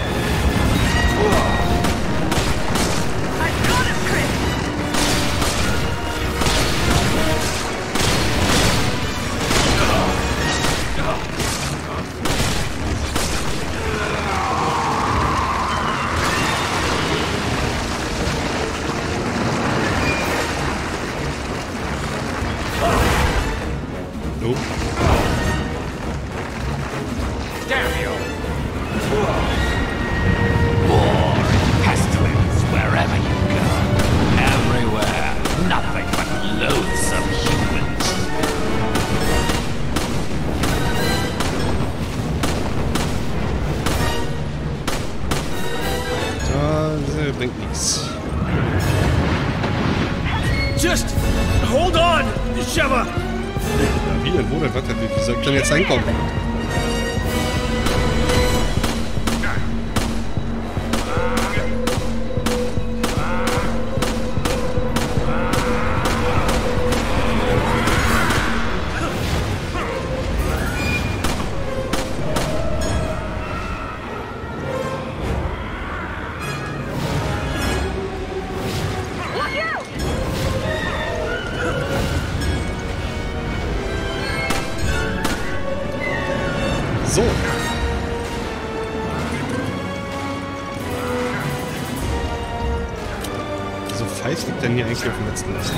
Eigentlich auf dem letzten Lassen.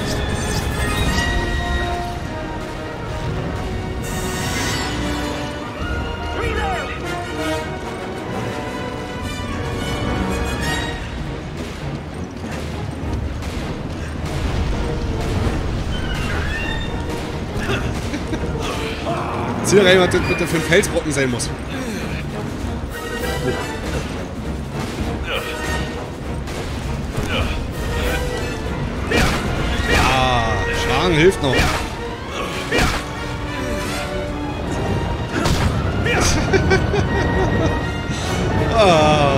Zieh rein, was das bitte für ein Felsbrocken sein muss. Ah, Schlagen hilft noch. Ah,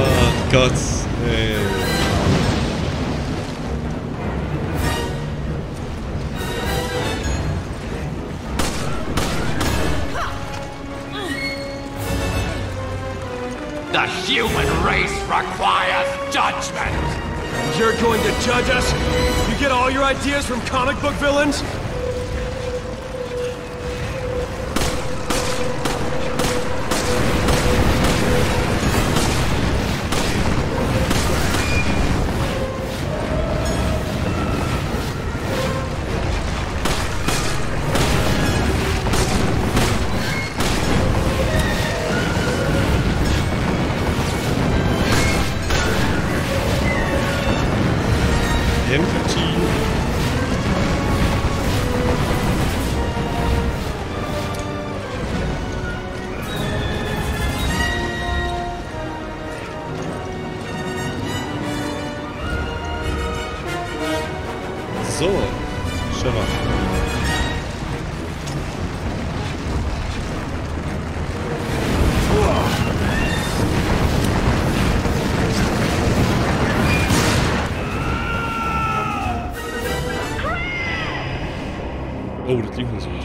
Gott. Ey. The human race requires judgment. You're going to judge us? You get all your ideas from comic book villains? So, schau mal. Oh, das lief nicht so gut.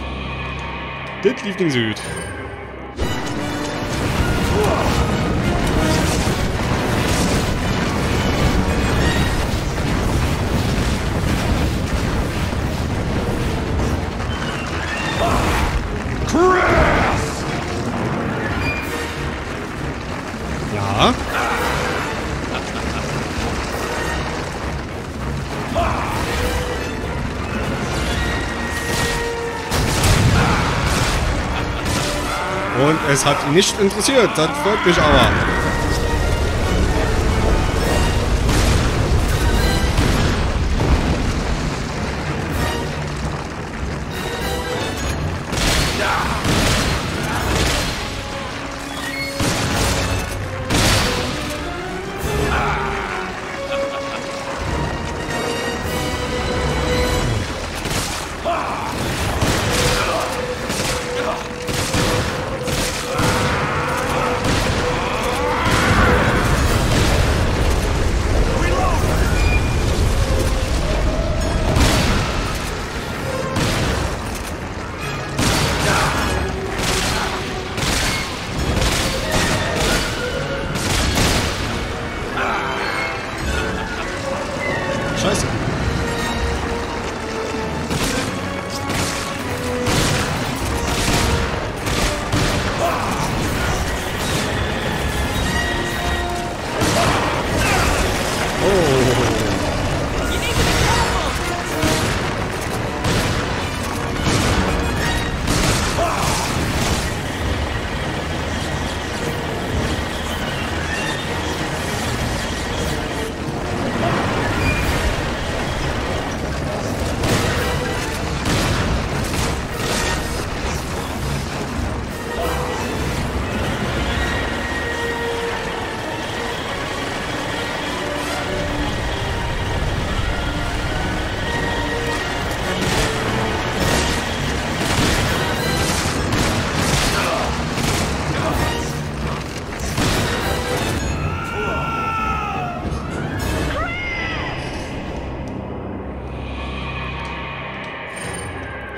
Das lief nicht so gut. Und es hat ihn nicht interessiert, das freut mich aber.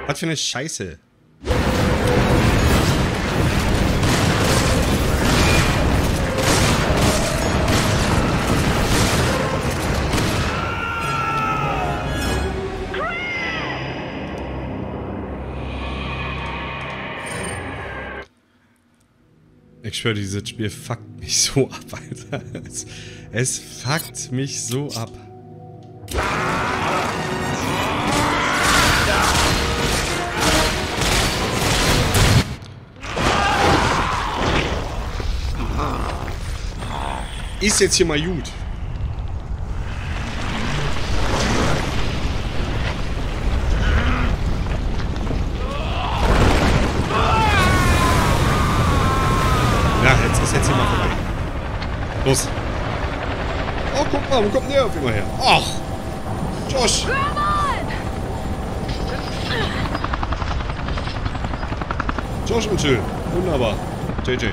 Was für eine Scheiße. Ich schwöre, dieses Spiel fuckt mich so ab, Alter. Es, es fuckt mich so ab. Ist jetzt hier mal gut. Los. Oh, guck mal, wo kommt der auf immer her? Ach! Josh! Josh und Jill. Wunderbar. J J.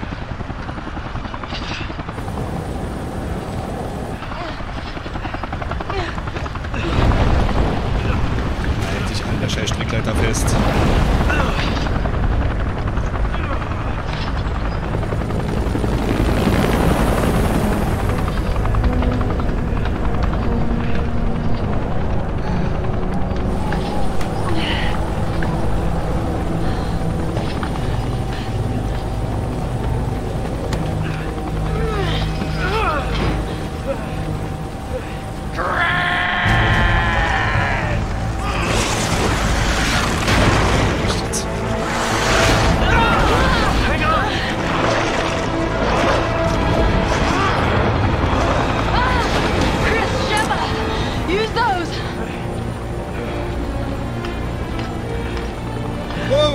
Halt dich an der scheiß Strickleiter fest.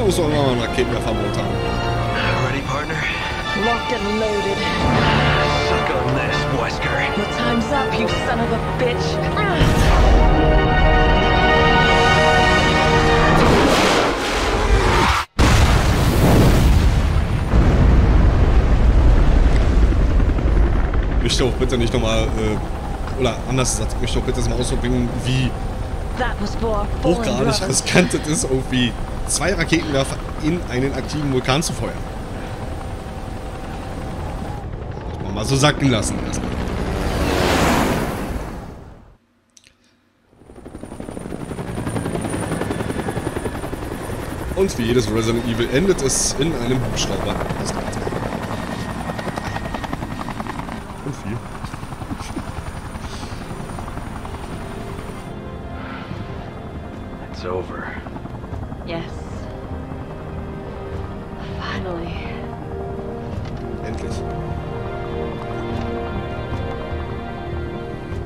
Who's on on a kidnap for more time? Ready, partner? Locked and loaded. Suck on this, Wesker. Your time's up, you son of a bitch. Ich möchte auch bitte nicht nochmal, äh, oder anders gesagt, ich möchte auch bitte mal ausprobieren, wie hochgradig riskant das ist, irgendwie zwei Raketenwerfer in einen aktiven Vulkan zu feuern. Das muss man mal so sacken lassen erstmal. Und wie jedes Resident Evil endet es in einem Hubschrauber. Das ist ganz klar. Und viel. It's over. Yes. Finally. Endlich.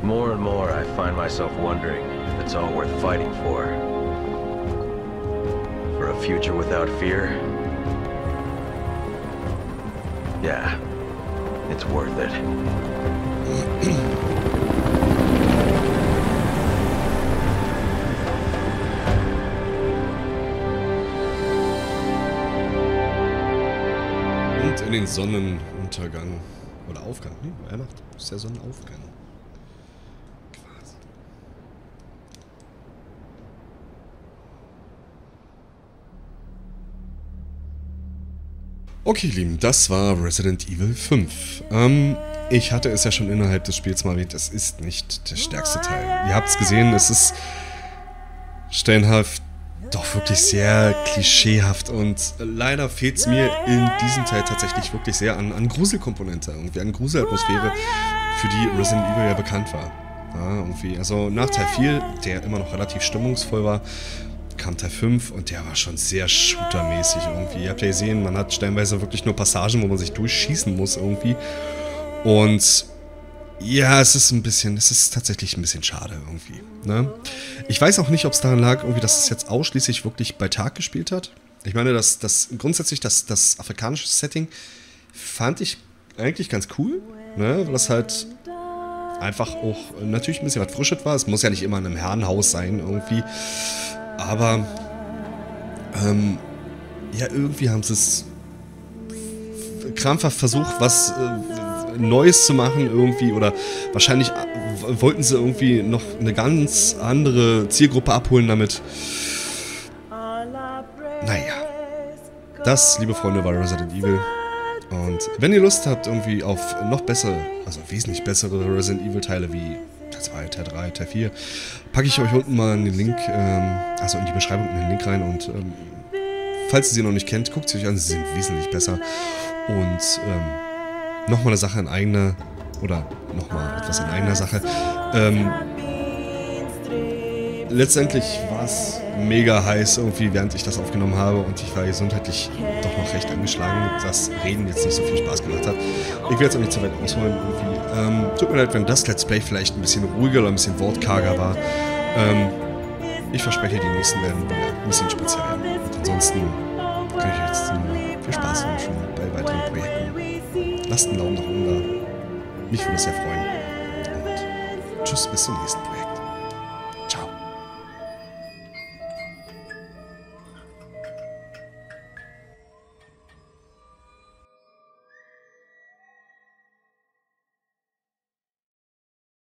More and more I find myself wondering if it's all worth fighting for. For a future without fear? Yeah. It's worth it. In den Sonnenuntergang. Oder Aufgang. Nee, Weihnacht. Das ist der Sonnenaufgang. Quasi. Okay, ihr Lieben, das war Resident Evil fünf. Ähm, ich hatte es ja schon innerhalb des Spiels mal erwähnt, es ist nicht der stärkste Teil. Ihr habt es gesehen, es ist stellenhaft doch wirklich sehr klischeehaft und leider fehlt es mir in diesem Teil tatsächlich wirklich sehr an, an Gruselkomponente, irgendwie an Gruselatmosphäre, für die Resident Evil ja bekannt war. Ja, irgendwie. Also nach Teil vier, der immer noch relativ stimmungsvoll war, kam Teil fünf und der war schon sehr shootermäßig irgendwie. Ihr habt ja gesehen, man hat stellenweise wirklich nur Passagen, wo man sich durchschießen muss irgendwie. Und ja, es ist ein bisschen, es ist tatsächlich ein bisschen schade irgendwie, ne? Ich weiß auch nicht, ob es daran lag, irgendwie, dass es jetzt ausschließlich wirklich bei Tag gespielt hat. Ich meine, das, das, grundsätzlich das, das afrikanische Setting fand ich eigentlich ganz cool, ne? Weil das halt einfach auch natürlich ein bisschen was Frisches war. Es muss ja nicht immer in einem Herrenhaus sein irgendwie, aber ähm, ja, irgendwie haben sie es krampfhaft versucht, was... Äh, Neues zu machen irgendwie, oder wahrscheinlich wollten sie irgendwie noch eine ganz andere Zielgruppe abholen damit. Naja, das, liebe Freunde, war Resident Evil. Und wenn ihr Lust habt irgendwie auf noch bessere, also wesentlich bessere Resident Evil Teile wie Teil zwei, Teil drei, Teil vier, packe ich euch unten mal in den Link, ähm, also in die Beschreibung in den Link rein, und ähm, falls ihr sie noch nicht kennt, guckt sie euch an, sie sind wesentlich besser. Und ähm, nochmal eine Sache in eigener, oder nochmal etwas in eigener Sache. Ähm, letztendlich war es mega heiß irgendwie, während ich das aufgenommen habe, und ich war gesundheitlich doch noch recht angeschlagen, dass Reden jetzt nicht so viel Spaß gemacht hat. Ich werde jetzt auch nicht zu weit ausholen irgendwie. Ähm, tut mir leid, wenn das Let's Play vielleicht ein bisschen ruhiger oder ein bisschen wortkarger war. Ähm, ich verspreche, die nächsten werden wieder ein bisschen speziell. Und ansonsten kann ich jetzt nur viel Spaß wünschen bei weiteren Projekten. Lasst einen Daumen nach oben da. Mich würde es sehr freuen. Und tschüss, bis zum nächsten Mal.